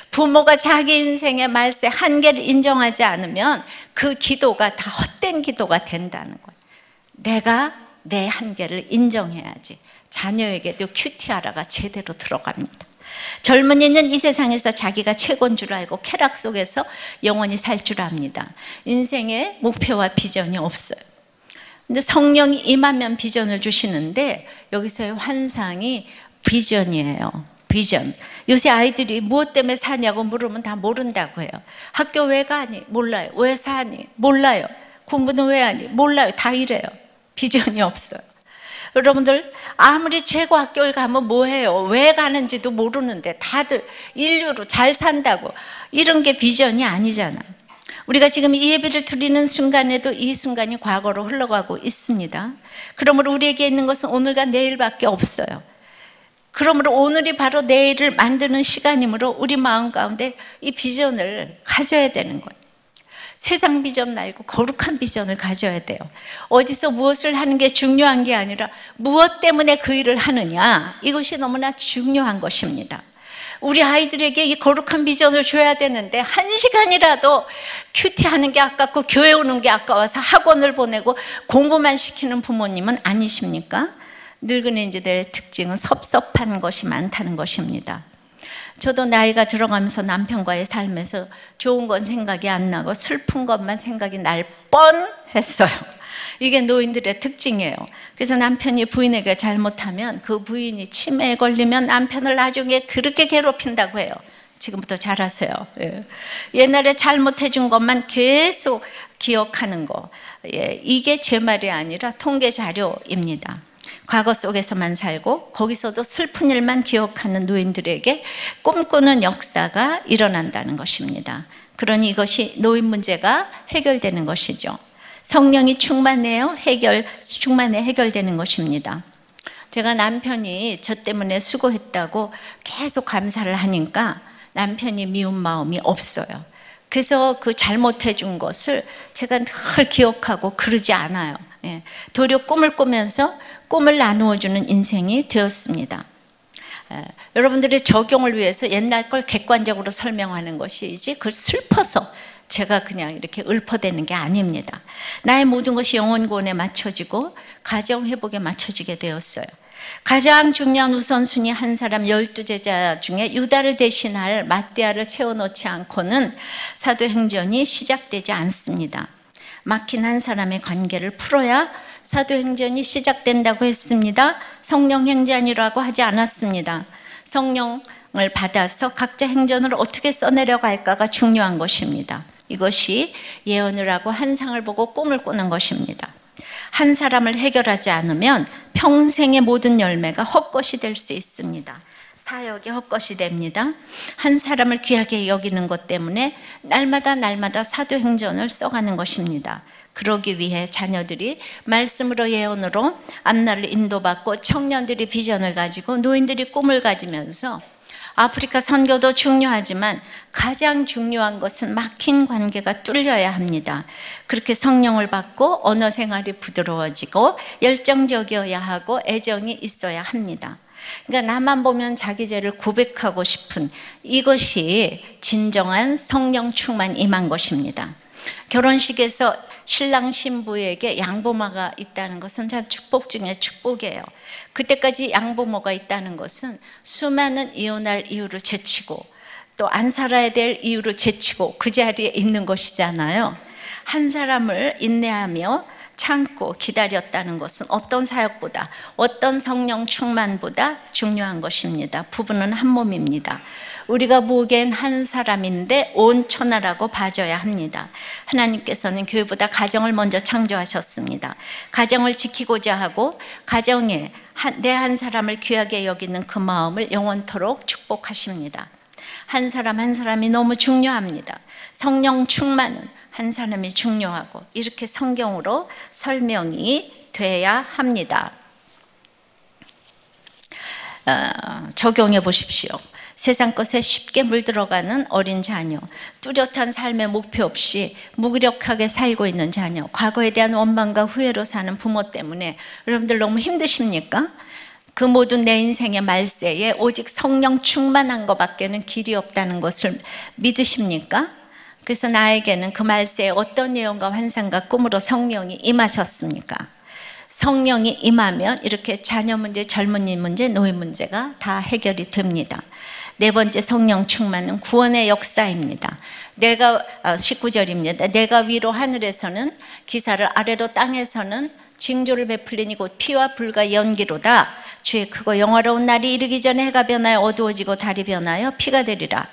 부모가 자기 인생의 말세 한계를 인정하지 않으면 그 기도가 다 헛된 기도가 된다는 거예요. 내가 내 한계를 인정해야지 자녀에게도 큐티하라가 제대로 들어갑니다. 젊은이는 이 세상에서 자기가 최고인 줄 알고 쾌락 속에서 영원히 살 줄 압니다. 인생에 목표와 비전이 없어요. 근데 성령이 임하면 비전을 주시는데 여기서의 환상이 비전이에요. 비전. 요새 아이들이 무엇 때문에 사냐고 물으면 다 모른다고 해요. 학교 왜 가니? 몰라요. 왜 사니? 몰라요. 공부는 왜 하니? 몰라요. 다 이래요. 비전이 없어요. 여러분들 아무리 최고 학교를 가면 뭐해요? 왜 가는지도 모르는데 다들 인류로 잘 산다고, 이런 게 비전이 아니잖아. 우리가 지금 이 예배를 드리는 순간에도 이 순간이 과거로 흘러가고 있습니다. 그러므로 우리에게 있는 것은 오늘과 내일밖에 없어요. 그러므로 오늘이 바로 내일을 만드는 시간이므로 우리 마음 가운데 이 비전을 가져야 되는 거예요. 세상 비전 말고 거룩한 비전을 가져야 돼요. 어디서 무엇을 하는 게 중요한 게 아니라 무엇 때문에 그 일을 하느냐, 이것이 너무나 중요한 것입니다. 우리 아이들에게 이 거룩한 비전을 줘야 되는데 한 시간이라도 큐티하는 게 아깝고 교회 오는 게 아까워서 학원을 보내고 공부만 시키는 부모님은 아니십니까? 늙은이들의 특징은 섭섭한 것이 많다는 것입니다. 저도 나이가 들어가면서 남편과의 삶에서 좋은 건 생각이 안 나고 슬픈 것만 생각이 날 뻔했어요. 이게 노인들의 특징이에요. 그래서 남편이 부인에게 잘못하면 그 부인이 치매에 걸리면 남편을 나중에 그렇게 괴롭힌다고 해요. 지금부터 잘하세요. 예. 옛날에 잘못해준 것만 계속 기억하는 거. 예. 이게 제 말이 아니라 통계 자료입니다. 과거 속에서만 살고 거기서도 슬픈 일만 기억하는 노인들에게 꿈꾸는 역사가 일어난다는 것입니다. 그러니 이것이 노인 문제가 해결되는 것이죠. 성령이 충만해요. 해결, 충만해 해결되는 것입니다. 제가 남편이 저 때문에 수고했다고 계속 감사를 하니까 남편이 미운 마음이 없어요. 그래서 그 잘못해준 것을 제가 늘 기억하고 그러지 않아요. 예. 도리어 꿈을 꾸면서 꿈을 나누어주는 인생이 되었습니다. 예. 여러분들의 적용을 위해서 옛날 걸 객관적으로 설명하는 것이지 그걸 슬퍼서 제가 그냥 이렇게 읊어대는 게 아닙니다. 나의 모든 것이 영혼구원에 맞춰지고 가정 회복에 맞춰지게 되었어요. 가장 중요한 우선순위 한 사람 열두 제자 중에 유다를 대신할 마띠아를 채워넣지 않고는 사도행전이 시작되지 않습니다. 막힌 한 사람의 관계를 풀어야 사도행전이 시작된다고 했습니다. 성령 행전이라고 하지 않았습니다. 성령을 받아서 각자 행전을 어떻게 써내려갈까가 중요한 것입니다. 이것이 예언을 하고 환상을 보고 꿈을 꾸는 것입니다. 한 사람을 해결하지 않으면 평생의 모든 열매가 헛것이 될 수 있습니다. 사역의 헛것이 됩니다. 한 사람을 귀하게 여기는 것 때문에 날마다 날마다 사도행전을 써가는 것입니다. 그러기 위해 자녀들이 말씀으로 예언으로 앞날을 인도받고 청년들이 비전을 가지고 노인들이 꿈을 가지면서 아프리카 선교도 중요하지만 가장 중요한 것은 막힌 관계가 뚫려야 합니다. 그렇게 성령을 받고 언어 생활이 부드러워지고 열정적이어야 하고 애정이 있어야 합니다. 그러니까 나만 보면 자기 죄를 고백하고 싶은, 이것이 진정한 성령 충만 임한 것입니다. 결혼식에서 신랑 신부에게 양보모가 있다는 것은 참 축복 중에 축복이에요. 그때까지 양보모가 있다는 것은 수많은 이혼할 이유를 제치고 또 안 살아야 될 이유를 제치고 그 자리에 있는 것이잖아요. 한 사람을 인내하며 참고 기다렸다는 것은 어떤 사역보다, 어떤 성령 충만보다 중요한 것입니다. 부부는 한 몸입니다. 우리가 보기엔 한 사람인데 온 천하라고 봐줘야 합니다. 하나님께서는 교회보다 가정을 먼저 창조하셨습니다. 가정을 지키고자 하고 가정에 내 한 사람을 귀하게 여기는 그 마음을 영원토록 축복하십니다. 한 사람 한 사람이 너무 중요합니다. 성령 충만은 한 사람이 중요하고, 이렇게 성경으로 설명이 돼야 합니다. 어, 적용해 보십시오. 세상 것에 쉽게 물들어가는 어린 자녀, 뚜렷한 삶의 목표 없이 무기력하게 살고 있는 자녀, 과거에 대한 원망과 후회로 사는 부모 때문에 여러분들 너무 힘드십니까? 그 모든 내 인생의 말세에 오직 성령 충만한 것밖에는 길이 없다는 것을 믿으십니까? 그래서 나에게는 그 말세에 어떤 예언과 환상과 꿈으로 성령이 임하셨습니까? 성령이 임하면 이렇게 자녀 문제, 젊은이 문제, 노인 문제가 다 해결이 됩니다. 네 번째, 성령 충만은 구원의 역사입니다. 내가 십구 절입니다. 내가 위로 하늘에서는 기사를, 아래로 땅에서는 징조를 베풀리니 곧 피와 불과 연기로다. 주의 크고 영화로운 날이 이르기 전에 해가 변하여 어두워지고 달이 변하여 피가 되리라.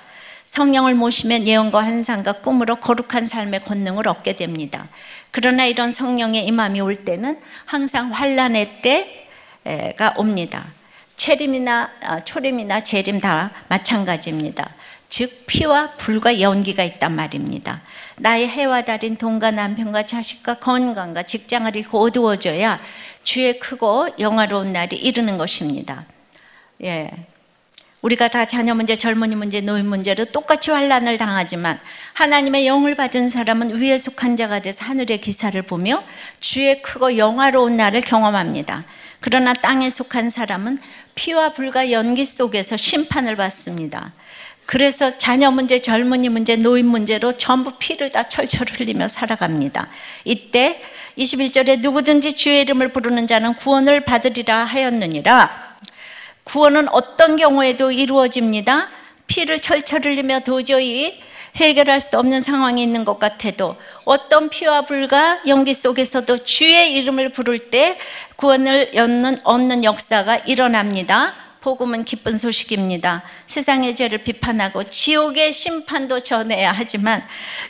성령을 모시면 예언과 환상과 꿈으로 거룩한 삶의 권능을 얻게 됩니다. 그러나 이런 성령의 임함이 올 때는 항상 환란의 때가 옵니다. 체림이나 초림이나 재림 다 마찬가지입니다. 즉 피와 불과 연기가 있단 말입니다. 나의 해와 달인 돈과 남편과 자식과 건강과 직장을 잃고 어두워져야 주의 크고 영화로운 날이 이르는 것입니다. 예. 우리가 다 자녀 문제, 젊은이 문제, 노인 문제로 똑같이 환란을 당하지만 하나님의 영을 받은 사람은 위에 속한 자가 돼서 하늘의 기사를 보며 주의 크고 영화로운 날을 경험합니다. 그러나 땅에 속한 사람은 피와 불과 연기 속에서 심판을 받습니다. 그래서 자녀 문제, 젊은이 문제, 노인 문제로 전부 피를 다 철철 흘리며 살아갑니다. 이때 이십일 절에 누구든지 주의 이름을 부르는 자는 구원을 받으리라 하였느니라. 구원은 어떤 경우에도 이루어집니다. 피를 철철 흘리며 도저히 해결할 수 없는 상황이 있는 것 같아도 어떤 피와 불과 연기 속에서도 주의 이름을 부를 때 구원을 얻는, 얻는 역사가 일어납니다. 복음은 기쁜 소식입니다. 세상의 죄를 비판하고 지옥의 심판도 전해야 하지만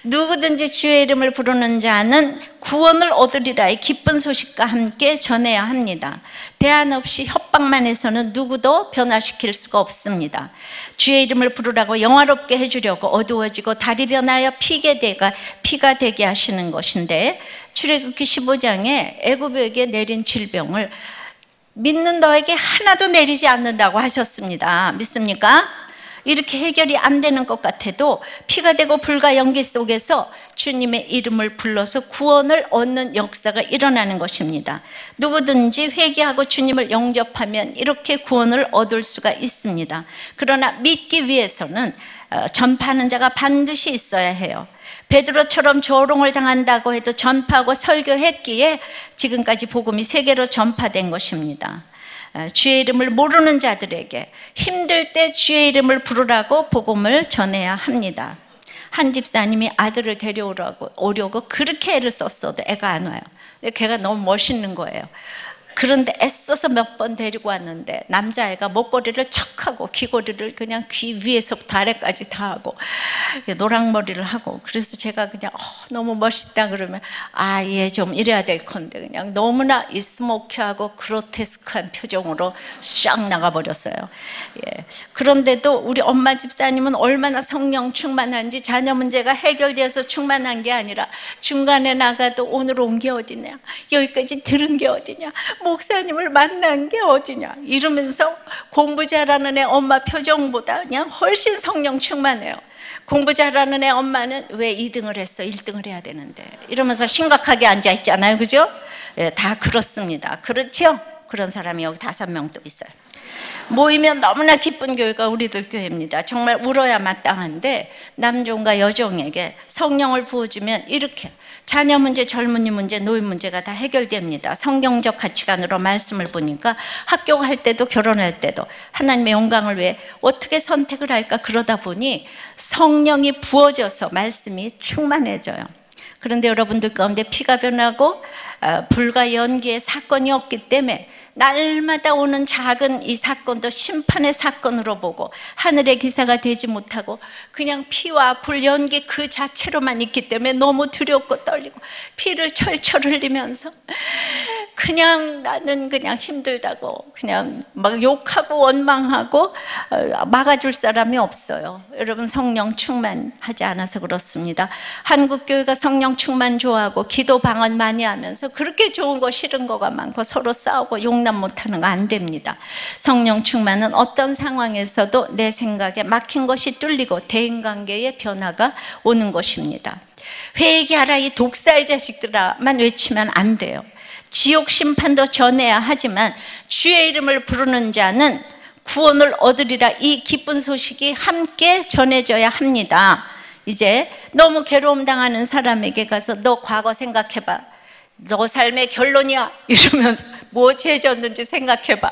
누구든지 주의 이름을 부르는 자는 구원을 얻으리라의 기쁜 소식과 함께 전해야 합니다. 대안 없이 협박만 해서는 누구도 변화시킬 수가 없습니다. 주의 이름을 부르라고 영화롭게 해주려고 어두워지고 달이 변하여 피게 되가, 피가 되게 하시는 것인데, 출애굽기 십오 장에 애굽에게 내린 질병을 믿는 너에게 하나도 내리지 않는다고 하셨습니다. 믿습니까? 이렇게 해결이 안 되는 것 같아도 피가 되고 불과 연기 속에서 주님의 이름을 불러서 구원을 얻는 역사가 일어나는 것입니다. 누구든지 회개하고 주님을 영접하면 이렇게 구원을 얻을 수가 있습니다. 그러나 믿기 위해서는 전파하는 자가 반드시 있어야 해요. 베드로처럼 조롱을 당한다고 해도 전파하고 설교했기에 지금까지 복음이 세계로 전파된 것입니다. 주의 이름을 모르는 자들에게 힘들 때 주의 이름을 부르라고 복음을 전해야 합니다. 한 집사님이 아들을 데려오라고 오려고 그렇게 애를 썼어도 애가 안 와요. 걔가 너무 멋있는 거예요. 그런데 애써서 몇 번 데리고 왔는데 남자애가 목걸이를 척 하고 귀걸이를 그냥 귀 위에서부터 아래까지 다 하고 노랑머리를 하고, 그래서 제가 그냥 어, 너무 멋있다 그러면 아, 예, 좀 이래야 될 건데 그냥 너무나 스모키하고 그로테스크한 표정으로 쫙 나가버렸어요. 예. 그런데도 우리 엄마 집사님은 얼마나 성령 충만한지 자녀 문제가 해결돼서 충만한 게 아니라 중간에 나가도 오늘 온 게 어디냐, 여기까지 들은 게 어디냐, 목사님을 만난 게 어디냐 이러면서 공부 잘하는 애 엄마 표정보다 그냥 훨씬 성령 충만해요. 공부 잘하는 애 엄마는 왜 이 등을 했어? 일 등을 해야 되는데 이러면서 심각하게 앉아있잖아요. 그죠? 예, 다 그렇습니다. 그렇죠? 그런 사람이 여기 다섯 명 또 있어요. 모이면 너무나 기쁜 교회가 우리들 교회입니다. 정말 울어야 마땅한데 남종과 여종에게 성령을 부어주면 이렇게 자녀 문제, 젊은이 문제, 노인 문제가 다 해결됩니다. 성경적 가치관으로 말씀을 보니까 학교 갈 때도 결혼할 때도 하나님의 영광을 위해 어떻게 선택을 할까, 그러다 보니 성령이 부어져서 말씀이 충만해져요. 그런데 여러분들 가운데 피가 변하고 불과 연기의 사건이 없기 때문에 날마다 오는 작은 이 사건도 심판의 사건으로 보고 하늘의 기사가 되지 못하고 그냥 피와 불, 연기 그 자체로만 있기 때문에 너무 두렵고 떨리고 피를 철철 흘리면서 그냥 나는 그냥 힘들다고 그냥 막 욕하고 원망하고 막아줄 사람이 없어요. 여러분 성령 충만하지 않아서 그렇습니다. 한국교회가 성령 충만 좋아하고 기도 방언 많이 하면서 그렇게 좋은 거 싫은 거가 많고 서로 싸우고 용납 못하는 거 안 됩니다. 성령 충만은 어떤 상황에서도 내 생각에 막힌 것이 뚫리고 대인관계의 변화가 오는 것입니다. 회개하라 이 독사의 자식들아만 외치면 안 돼요. 지옥 심판도 전해야 하지만 주의 이름을 부르는 자는 구원을 얻으리라 이 기쁜 소식이 함께 전해져야 합니다. 이제 너무 괴로움 당하는 사람에게 가서 너 과거 생각해봐, 너 삶의 결론이야 이러면서 뭐 죄졌는지 생각해봐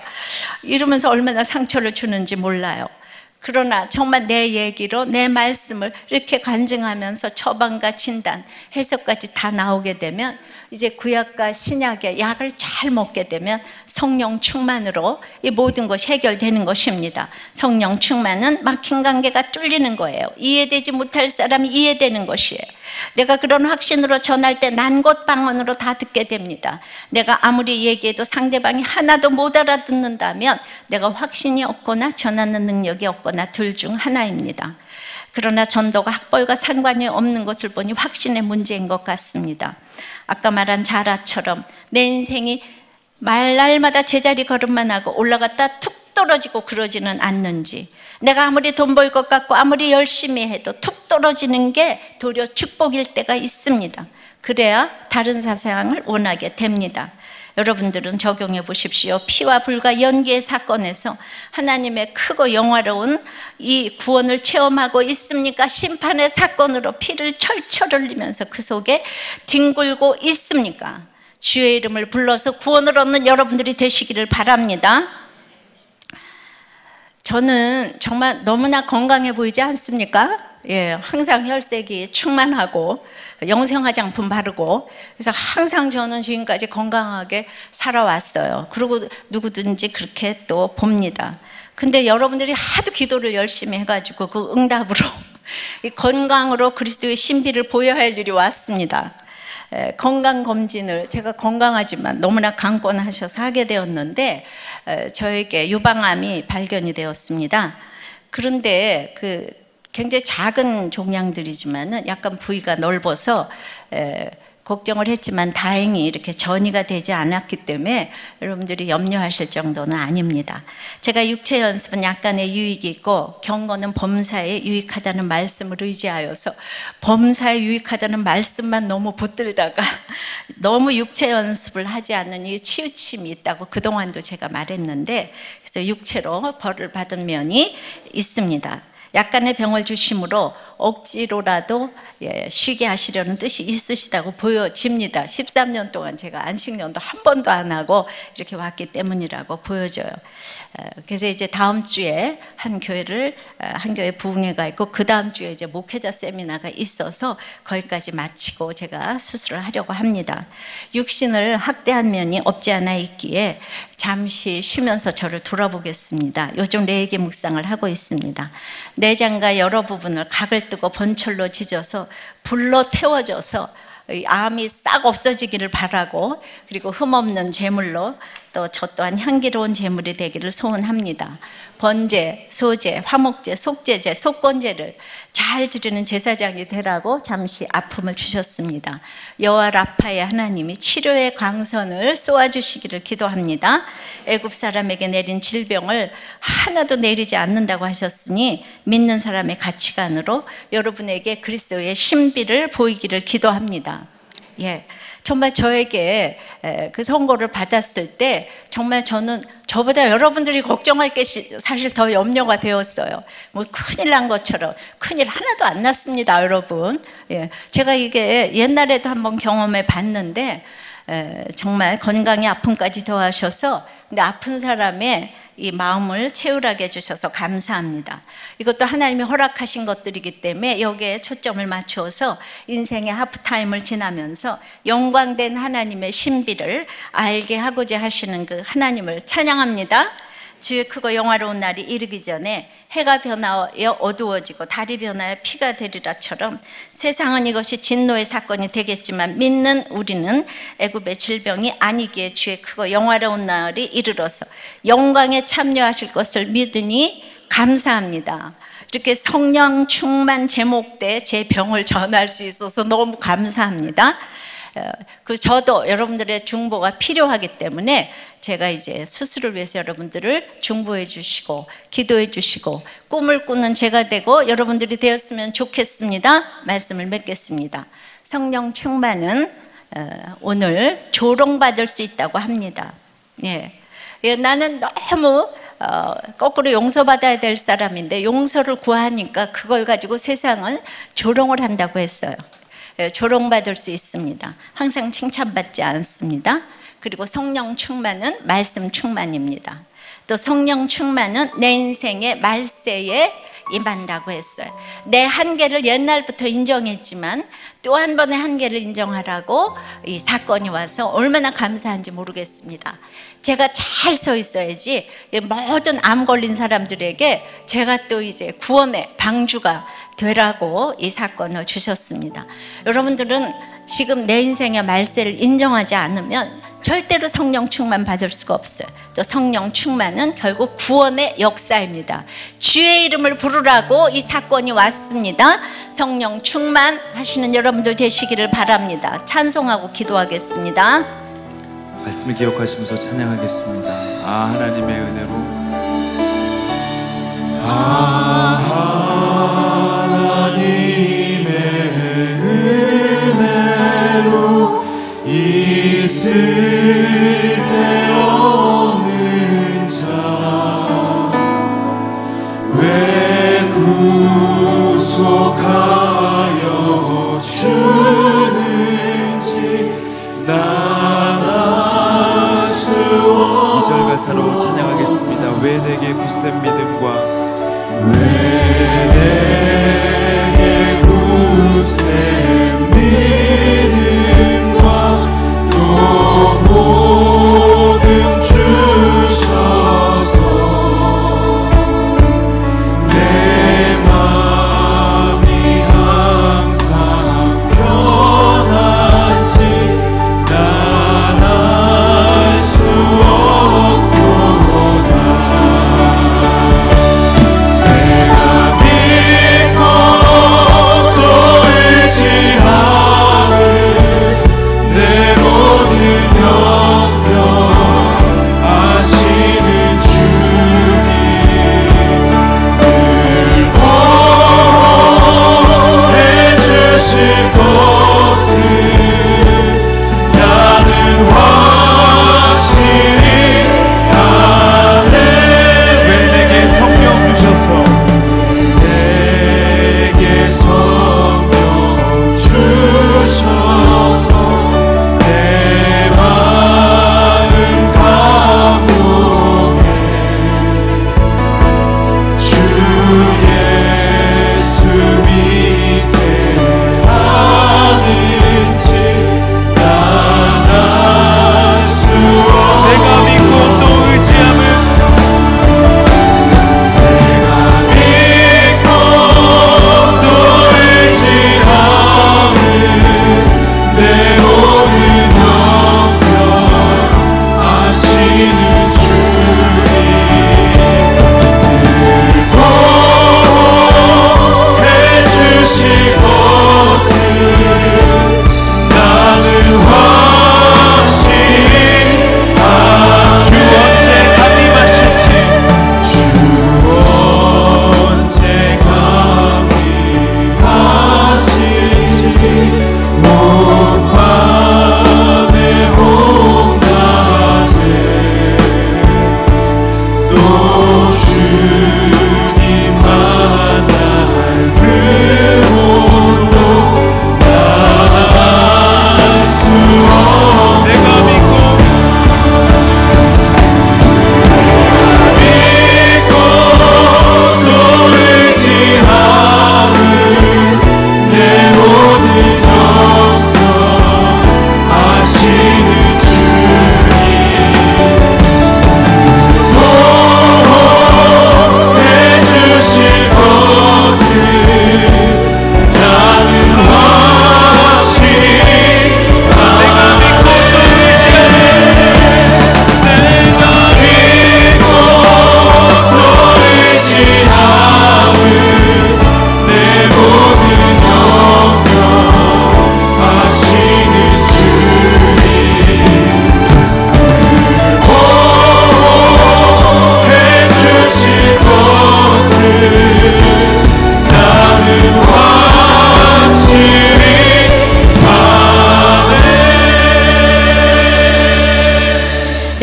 이러면서 얼마나 상처를 주는지 몰라요. 그러나 정말 내 얘기로 내 말씀을 이렇게 간증하면서 처방과 진단, 해석까지 다 나오게 되면 이제 구약과 신약의 약을 잘 먹게 되면 성령 충만으로 이 모든 것이 해결되는 것입니다. 성령 충만은 막힌 관계가 뚫리는 거예요. 이해되지 못할 사람이 이해되는 것이에요. 내가 그런 확신으로 전할 때 난곳 방언으로 다 듣게 됩니다. 내가 아무리 얘기해도 상대방이 하나도 못 알아듣는다면 내가 확신이 없거나 전하는 능력이 없거나 둘 중 하나입니다. 그러나 전도가 학벌과 상관이 없는 것을 보니 확신의 문제인 것 같습니다. 아까 말한 자라처럼 내 인생이 말 날마다 제자리 걸음만 하고 올라갔다 툭 떨어지고 그러지는 않는지, 내가 아무리 돈 벌 것 같고 아무리 열심히 해도 툭 떨어지는 게 도리어 축복일 때가 있습니다. 그래야 다른 사상을 원하게 됩니다. 여러분들은 적용해 보십시오. 피와 불과 연기의 사건에서 하나님의 크고 영화로운 이 구원을 체험하고 있습니까? 심판의 사건으로 피를 철철 흘리면서 그 속에 뒹굴고 있습니까? 주의 이름을 불러서 구원을 얻는 여러분들이 되시기를 바랍니다. 저는 정말 너무나 건강해 보이지 않습니까? 예, 항상 혈색이 충만하고 영생화장품 바르고 그래서 항상 저는 지금까지 건강하게 살아왔어요. 그리고 누구든지 그렇게 또 봅니다. 근데 여러분들이 하도 기도를 열심히 해가지고 그 응답으로 이 건강으로 그리스도의 신비를 보여야 할 일이 왔습니다. 예, 건강검진을 제가 건강하지만 너무나 강권하셔서 하게 되었는데 예, 저에게 유방암이 발견이 되었습니다. 그런데 그 굉장히 작은 종양들이지만은 약간 부위가 넓어서 에, 걱정을 했지만 다행히 이렇게 전이가 되지 않았기 때문에 여러분들이 염려하실 정도는 아닙니다. 제가 육체 연습은 약간의 유익이 있고 경건은 범사에 유익하다는 말씀을 의지하여서 범사에 유익하다는 말씀만 너무 붙들다가 너무 육체 연습을 하지 않으니 치우침이 있다고 그동안도 제가 말했는데 그래서 육체로 벌을 받은 면이 있습니다. 약간의 병을 주심으로 억지로라도 예, 쉬게 하시려는 뜻이 있으시다고 보여집니다. 십삼 년 동안 제가 안식년도 한 번도 안 하고 이렇게 왔기 때문이라고 보여져요. 그래서 이제 다음 주에 한 교회를 한 교회 부흥회가 있고 그 다음 주에 이제 목회자 세미나가 있어서 거기까지 마치고 제가 수술을 하려고 합니다. 육신을 학대한 면이 없지 않아 있기에 잠시 쉬면서 저를 돌아보겠습니다. 요즘 레위기 묵상을 하고 있습니다. 내장과 여러 부분을 각을 뜨고 번철로 지져서 불로 태워져서 암이 싹 없어지기를 바라고, 그리고 흠없는 제물로 또 저 또한 향기로운 제물이 되기를 소원합니다. 번제, 소제, 화목제, 속제제, 속건제를 잘 드리는 제사장이 되라고 잠시 아픔을 주셨습니다. 여호와 라파의 하나님이 치료의 광선을 쏘아주시기를 기도합니다. 애굽 사람에게 내린 질병을 하나도 내리지 않는다고 하셨으니 믿는 사람의 가치관으로 여러분에게 그리스도의 신비를 보이기를 기도합니다. 예, 정말 저에게 그 선고를 받았을 때 정말 저는 저보다 여러분들이 걱정할 게 사실 더 염려가 되었어요. 뭐 큰일 난 것처럼 큰일 하나도 안 났습니다, 여러분. 예, 제가 이게 옛날에도 한번 경험해 봤는데 예, 정말 건강에 아픔까지 더하셔서 근데 아픈 사람의 이 마음을 채우라게 해주셔서 감사합니다. 이것도 하나님이 허락하신 것들이기 때문에 여기에 초점을 맞추어서 인생의 하프타임을 지나면서 영광된 하나님의 신비를 알게 하고자 하시는 그 하나님을 찬양합니다. 주의 크고 영화로운 날이 이르기 전에 해가 변하여 어두워지고 달이 변하여 피가 되리라처럼 세상은 이것이 진노의 사건이 되겠지만 믿는 우리는 애굽의 질병이 아니기에 주의 크고 영화로운 날이 이르러서 영광에 참여하실 것을 믿으니 감사합니다. 이렇게 성령 충만 제목대 제 병을 전할 수 있어서 너무 감사합니다. 그 저도 여러분들의 중보가 필요하기 때문에 제가 이제 수술을 위해서 여러분들을 중보해 주시고 기도해 주시고 꿈을 꾸는 제가 되고 여러분들이 되었으면 좋겠습니다. 말씀을 맺겠습니다. 성령 충만은 오늘 조롱받을 수 있다고 합니다. 예, 나는 너무 어, 거꾸로 용서받아야 될 사람인데 용서를 구하니까 그걸 가지고 세상을 조롱을 한다고 했어요. 조롱받을 수 있습니다. 항상 칭찬받지 않습니다. 그리고 성령 충만은 말씀 충만입니다. 또 성령 충만은 내 인생의 말세에 임한다고 했어요. 내 한계를 옛날부터 인정했지만 또 한 번의 한계를 인정하라고 이 사건이 와서 얼마나 감사한지 모르겠습니다. 제가 잘 서 있어야지 모든 암 걸린 사람들에게 제가 또 이제 구원의 방주가 되라고 이 사건을 주셨습니다. 여러분들은 지금 내 인생의 말세를 인정하지 않으면 절대로 성령 충만 받을 수가 없어요. 또 성령 충만은 결국 구원의 역사입니다. 주의 이름을 부르라고 이 사건이 왔습니다. 성령 충만 하시는 여러분들 되시기를 바랍니다. 찬송하고 기도하겠습니다. 말씀을 기억하시면서 찬양하겠습니다. 아 하나님의 은혜로 아 하나님의 은혜로 있을 때 없는 자 왜 구속하여 주는지 난 알 수 없고 이 절 가사로 찬양하겠습니다. 왜 내게 굳센 믿음과 왜 내게 굳센 믿음과 또 복음 주셔서 내 마음이 항상 변한지 난 알 수 없도다.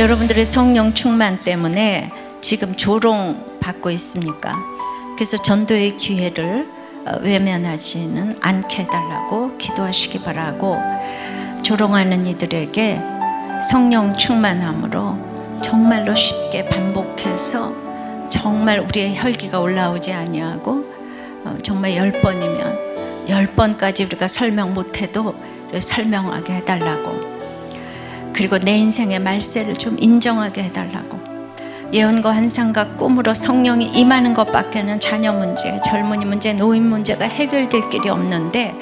여러분들의 성령 충만 때문에 지금 조롱 받고 있습니까? 그래서 전도의 기회를 외면하지는 않게 해달라고 기도하시기 바라고, 조롱하는 이들에게 성령 충만함으로 정말로 쉽게 반복해서 정말 우리의 혈기가 올라오지 아니하고, 정말 열 번이면 열 번까지 우리가 설명 못해도 설명하게 해달라고, 그리고 내 인생의 말세를 좀 인정하게 해달라고. 예언과 환상과 꿈으로 성령이 임하는 것밖에는 자녀 문제, 젊은이 문제, 노인 문제가 해결될 길이 없는데,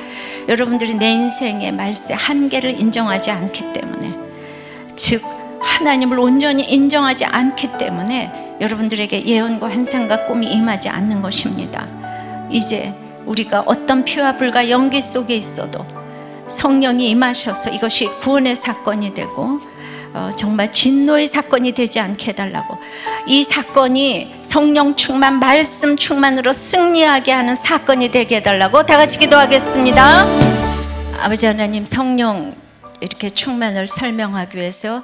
여러분들이 내 인생의 말세 한계를 인정하지 않기 때문에, 즉 하나님을 온전히 인정하지 않기 때문에 여러분들에게 예언과 환상과 꿈이 임하지 않는 것입니다. 이제 우리가 어떤 피와 불과 연기 속에 있어도 성령이 임하셔서 이것이 구원의 사건이 되고 어, 정말 진노의 사건이 되지 않게 해달라고. 이 사건이 성령 충만, 말씀 충만으로 승리하게 하는 사건이 되게 해달라고 다 같이 기도하겠습니다. 아버지 하나님, 성령 이렇게 충만을 설명하기 위해서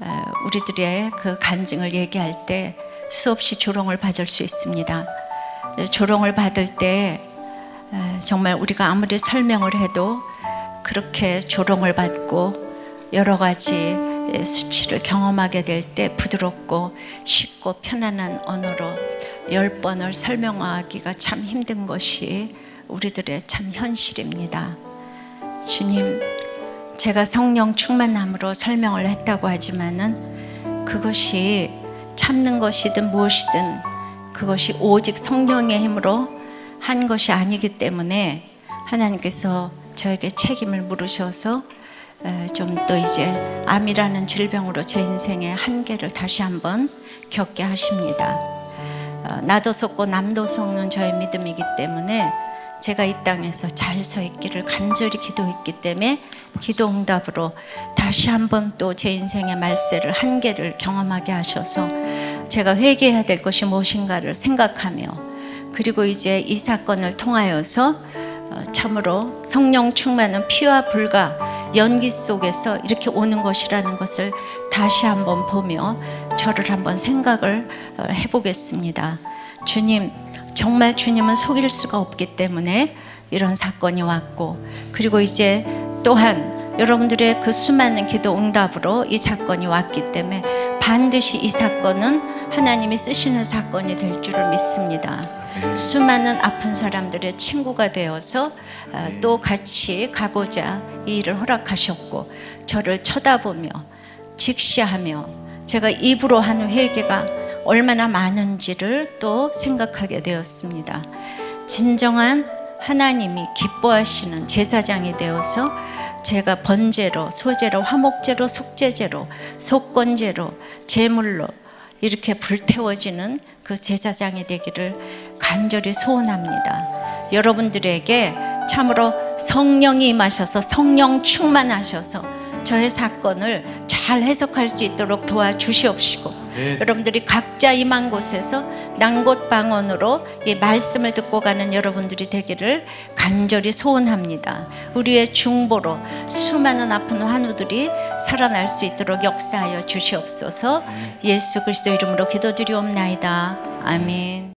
어, 우리들의 그 간증을 얘기할 때 수없이 조롱을 받을 수 있습니다. 조롱을 받을 때 어, 정말 우리가 아무리 설명을 해도 그렇게 조롱을 받고 여러 가지 수치를 경험하게 될 때 부드럽고 쉽고 편안한 언어로 열 번을 설명하기가 참 힘든 것이 우리들의 참 현실입니다. 주님, 제가 성령 충만함으로 설명을 했다고 하지만은 그것이 참는 것이든 무엇이든 그것이 오직 성령의 힘으로 한 것이 아니기 때문에 하나님께서 저에게 책임을 물으셔서 좀 또 이제 암이라는 질병으로 제 인생의 한계를 다시 한번 겪게 하십니다. 나도 속고 남도 속는 저의 믿음이기 때문에 제가 이 땅에서 잘 서 있기를 간절히 기도했기 때문에 기도 응답으로 다시 한번 또 제 인생의 말세를, 한계를 경험하게 하셔서 제가 회개해야 될 것이 무엇인가를 생각하며, 그리고 이제 이 사건을 통하여서 참으로 성령 충만은 피와 불과 연기 속에서 이렇게 오는 것이라는 것을 다시 한번 보며 저를 한번 생각을 해보겠습니다. 주님, 정말 주님은 속일 수가 없기 때문에 이런 사건이 왔고, 그리고 이제 또한 여러분들의 그 수많은 기도 응답으로 이 사건이 왔기 때문에 반드시 이 사건은 하나님이 쓰시는 사건이 될 줄을 믿습니다. 수많은 아픈 사람들의 친구가 되어서 또 같이 가고자 이 일을 허락하셨고, 저를 쳐다보며 직시하며 제가 입으로 하는 회개가 얼마나 많은지를 또 생각하게 되었습니다. 진정한 하나님이 기뻐하시는 제사장이 되어서 제가 번제로, 소제로, 화목제로, 속제제로, 속건제로, 제물로 이렇게 불태워지는 그 제사장이 되기를 간절히 소원합니다. 여러분들에게 참으로 성령이 임하셔서 성령 충만하셔서 저의 사건을 잘 해석할 수 있도록 도와주시옵시고, 네. 여러분들이 각자 임한 곳에서 난곳방언으로 이 말씀을 듣고 가는 여러분들이 되기를 간절히 소원합니다. 우리의 중보로 수많은 아픈 환우들이 살아날 수 있도록 역사하여 주시옵소서. 예수 그리스도 이름으로 기도드리옵나이다. 아멘.